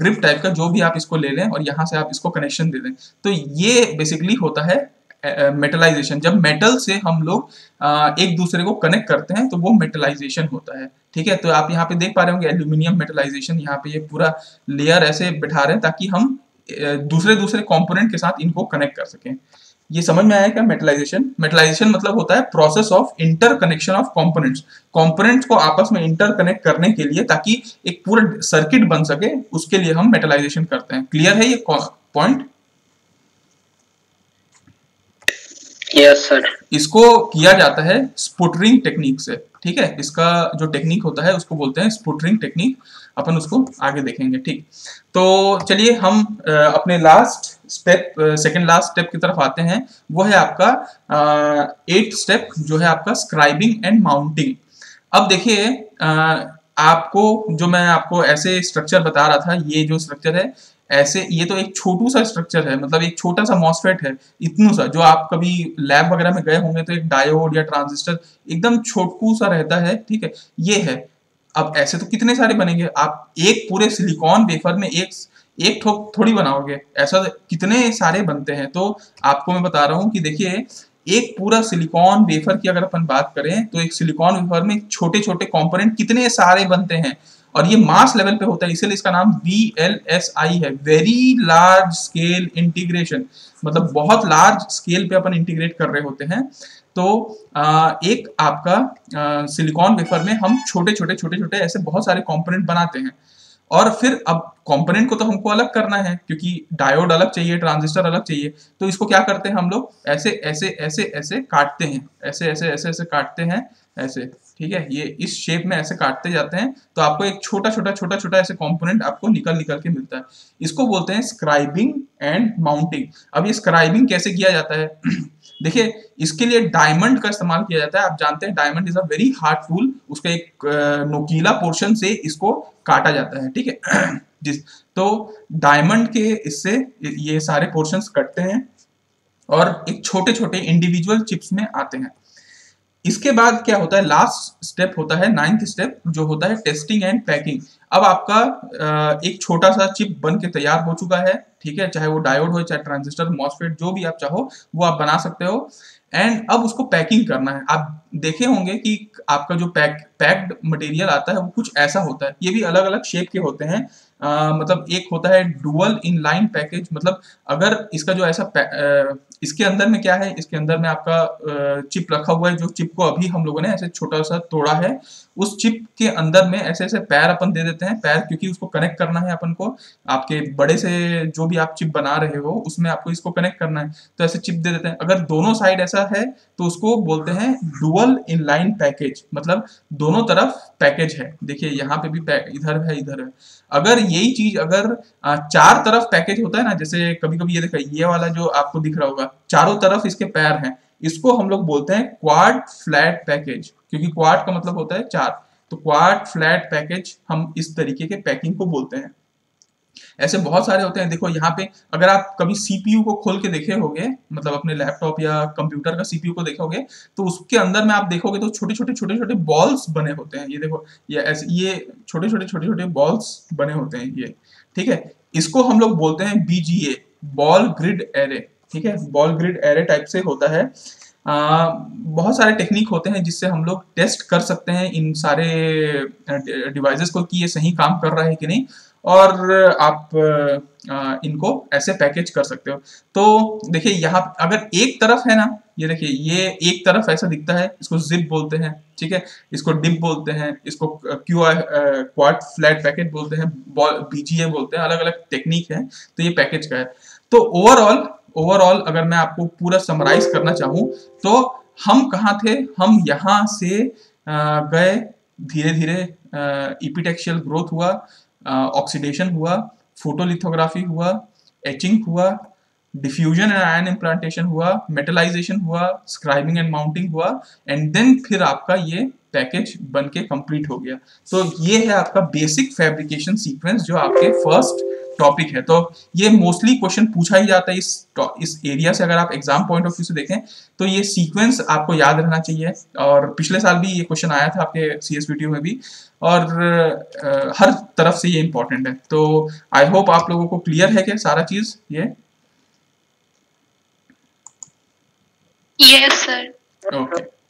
ग्रिप टाइप का जो भी आप इसको ले लें और यहाँ से आप इसको कनेक्शन दे दें। तो ये बेसिकली होता है मेटलाइजेशन। जब मेटल से हम लोग एक दूसरे को कनेक्ट करते हैं तो वो मेटलाइजेशन होता है, ठीक है। तो आप यहाँ पे देख पा रहे होंगे एल्यूमिनियम मेटलाइजेशन, यहाँ पे ये पूरा लेयर ऐसे बिठा रहे हैं ताकि हम दूसरे दूसरे कंपोनेंट के साथ इनको कनेक्ट कर सकें। ये समझ में आया क्या मेटलाइजेशन? मेटलाइजेशन मतलब होता है process of interconnection of components. Components को आपस में इंटरकनेक्ट करने के लिए ताकि एक पूरा सर्किट बन सके, उसके लिए हम मेटलाइजेशन करते हैं। क्लियर है ये पॉइंट? Yes sir. इसको किया जाता है स्पुटरिंग टेक्निक से, ठीक है। इसका जो टेक्निक होता है उसको बोलते हैं स्पुटरिंग टेक्निक, अपन उसको आगे देखेंगे, ठीक। तो चलिए हम अपने last step, second last step की तरफ आते हैं। वो है आपका 8th स्टेप, जो है आपका स्क्राइबिंग एंड माउंटिंग। अब देखिए आपको जो मैं आपको ऐसे स्ट्रक्चर बता रहा था, ये जो स्ट्रक्चर है ऐसे, ये तो एक छोटू सा स्ट्रक्चर है, मतलब एक छोटा सा मॉस्फेट है, इतना सा। जो आप कभी लैब वगैरह में गए होंगे तो एक डायोड या ट्रांजिस्टर एकदम छोटकू सा रहता है, ठीक है, ये है। अब ऐसे तो कितने सारे बनेंगे, आप एक पूरे सिलिकॉन वेफर में एक ठोक थोड़ी बनाओगे, ऐसा कितने सारे बनते हैं। तो आपको मैं बता रहा हूँ कि देखिए एक पूरा सिलिकॉन वेफर की अगर अपन बात करें तो एक सिलिकॉन वेफर में छोटे छोटे कंपोनेंट कितने सारे बनते हैं, और ये मास लेवल पे होता है, इसलिए इसका नाम VLSI है, वेरी लार्ज स्केल इंटीग्रेशन, मतलब बहुत लार्ज स्केल पे अपन इंटीग्रेट कर रहे होते हैं। तो एक आपका सिलिकॉन वेफर में हम छोटे छोटे ऐसे बहुत सारे कंपोनेंट बनाते हैं, और फिर अब कंपोनेंट को तो हमको अलग करना है क्योंकि डायोड अलग चाहिए, ट्रांजिस्टर अलग चाहिए। तो इसको क्या करते हैं हम लोग, ऐसे ऐसे काटते हैं, ठीक है, ये इस शेप में ऐसे काटते जाते हैं। तो आपको एक छोटा छोटा ऐसे कंपोनेंट आपको निकल के मिलता है। इसको बोलते हैं स्क्राइबिंग एंड माउंटिंग। अब ये स्क्राइबिंग कैसे किया जाता है? देखिए इसके लिए डायमंड का इस्तेमाल किया जाता है। आप जानते हैं diamond is a very hard tool, उसका एक नोकीला पोर्शन से इसको काटा जाता है, ठीक है। तो डायमंड के इससे ये सारे पोर्शंस कटते हैं और एक छोटे छोटे इंडिविजुअल चिप्स में आते हैं। इसके बाद क्या होता है, लास्ट स्टेप होता है 9th स्टेप, जो होता है टेस्टिंग एंड पैकिंग। अब आपका एक छोटा सा चिप बन के तैयार हो चुका है, ठीक है, चाहे वो डायोड हो, चाहे ट्रांजिस्टर, मॉस्फेट, जो भी आप चाहो वो आप बना सकते हो। एंड अब उसको पैकिंग करना है। आप देखे होंगे कि आपका जो पैक्ड मटेरियल आता है वो कुछ ऐसा होता है। ये भी अलग अलग शेप के होते हैं, मतलब एक होता है डुअल इन लाइन पैकेज, मतलब अगर इसका जो ऐसा इसके अंदर में क्या है, इसके अंदर में आपका चिप रखा हुआ है, जो चिप को अभी हम लोगों ने ऐसे छोटा सा तोड़ा है। उस चिप के अंदर में ऐसे ऐसे पैर अपन दे देते हैं, पैर क्योंकि उसको कनेक्ट करना है अपन को, आपके बड़े से जो भी आप चिप बना रहे हो उसमें आपको इसको कनेक्ट करना है, तो ऐसे चिप दे देते हैं। अगर दोनों साइड ऐसा है तो उसको बोलते हैं डुअल इन लाइन पैकेज, मतलब दोनों तरफ पैकेज है। देखिए यहाँ पे भी इधर है, इधर है। अगर यही चीज अगर चार तरफ पैकेज होता है ना, जैसे कभी कभी ये देखा, ये वाला जो आपको दिख रहा होगा, चारों तरफ इसके पैर हैं, इसको हम लोग बोलते हैं क्वाड फ्लैट पैकेज, क्योंकि क्वाड का मतलब होता है चार। तो क्वाड फ्लैट पैकेज हम इस तरीके के पैकिंग को बोलते हैं। ऐसे बहुत सारे होते हैं। देखो यहाँ पे अगर आप कभी CPU को खोल के देखे होगे, मतलब अपने लैपटॉप या कंप्यूटर का CPU को देखोगे, तो उसके अंदर में आप देखोगे तो छोटे छोटे बॉल्स बने होते हैं। ये देखो, ये ऐसे ये छोटे छोटे बॉल्स बने होते हैं, ये, ठीक है। इसको हम लोग बोलते हैं BGA, बॉल ग्रिड एरे, ठीक है, बॉल ग्रिड एरे टाइप से होता है। बहुत सारे टेक्निक होते हैं जिससे हम लोग टेस्ट कर सकते हैं इन सारे डिवाइसेस को कि ये सही काम कर रहा है कि नहीं, और आप इनको ऐसे पैकेज कर सकते हो। तो देखिए यहाँ अगर एक तरफ है ना, ये देखिए ये एक तरफ ऐसा दिखता है, इसको जिप बोलते हैं, ठीक है, इसको डिप बोलते हैं, इसको क्वाड फ्लैट पैकेज बोलते हैं, BGA बोलते हैं, अलग अलग टेक्निक है। तो ये पैकेज का है। तो ओवरऑल अगर मैं आपको पूरा समराइज करना चाहूँ तो हम कहाँ थे, हम यहाँ से गए, धीरे धीरे एपिटैक्सियल ग्रोथ हुआ, ऑक्सीडेशन हुआ, फोटोलिथोग्राफी हुआ, एचिंग हुआ, डिफ्यूजन एंड आयन इम्प्लांटेशन हुआ, मेटलाइजेशन हुआ, स्क्राइबिंग एंड माउंटिंग हुआ, एंड देन फिर आपका ये पैकेज बन के कंप्लीट हो गया। तो ये है आपका बेसिक फैब्रिकेशन सीक्वेंस, जो आपके फर्स्ट टॉपिक है। तो ये मोस्टली क्वेश्चन पूछा ही जाता है इस एरिया से। अगर आप एग्जाम पॉइंट ऑफ व्यू से देखें तो ये सीक्वेंस आपको याद रहना चाहिए, और पिछले साल भी ये क्वेश्चन आया था आपके CSVTU में भी, और हर तरफ से ये इम्पोर्टेंट है। तो आई होप आप लोगों को क्लियर है क्या सारा चीज ये? Yes sir. ओके।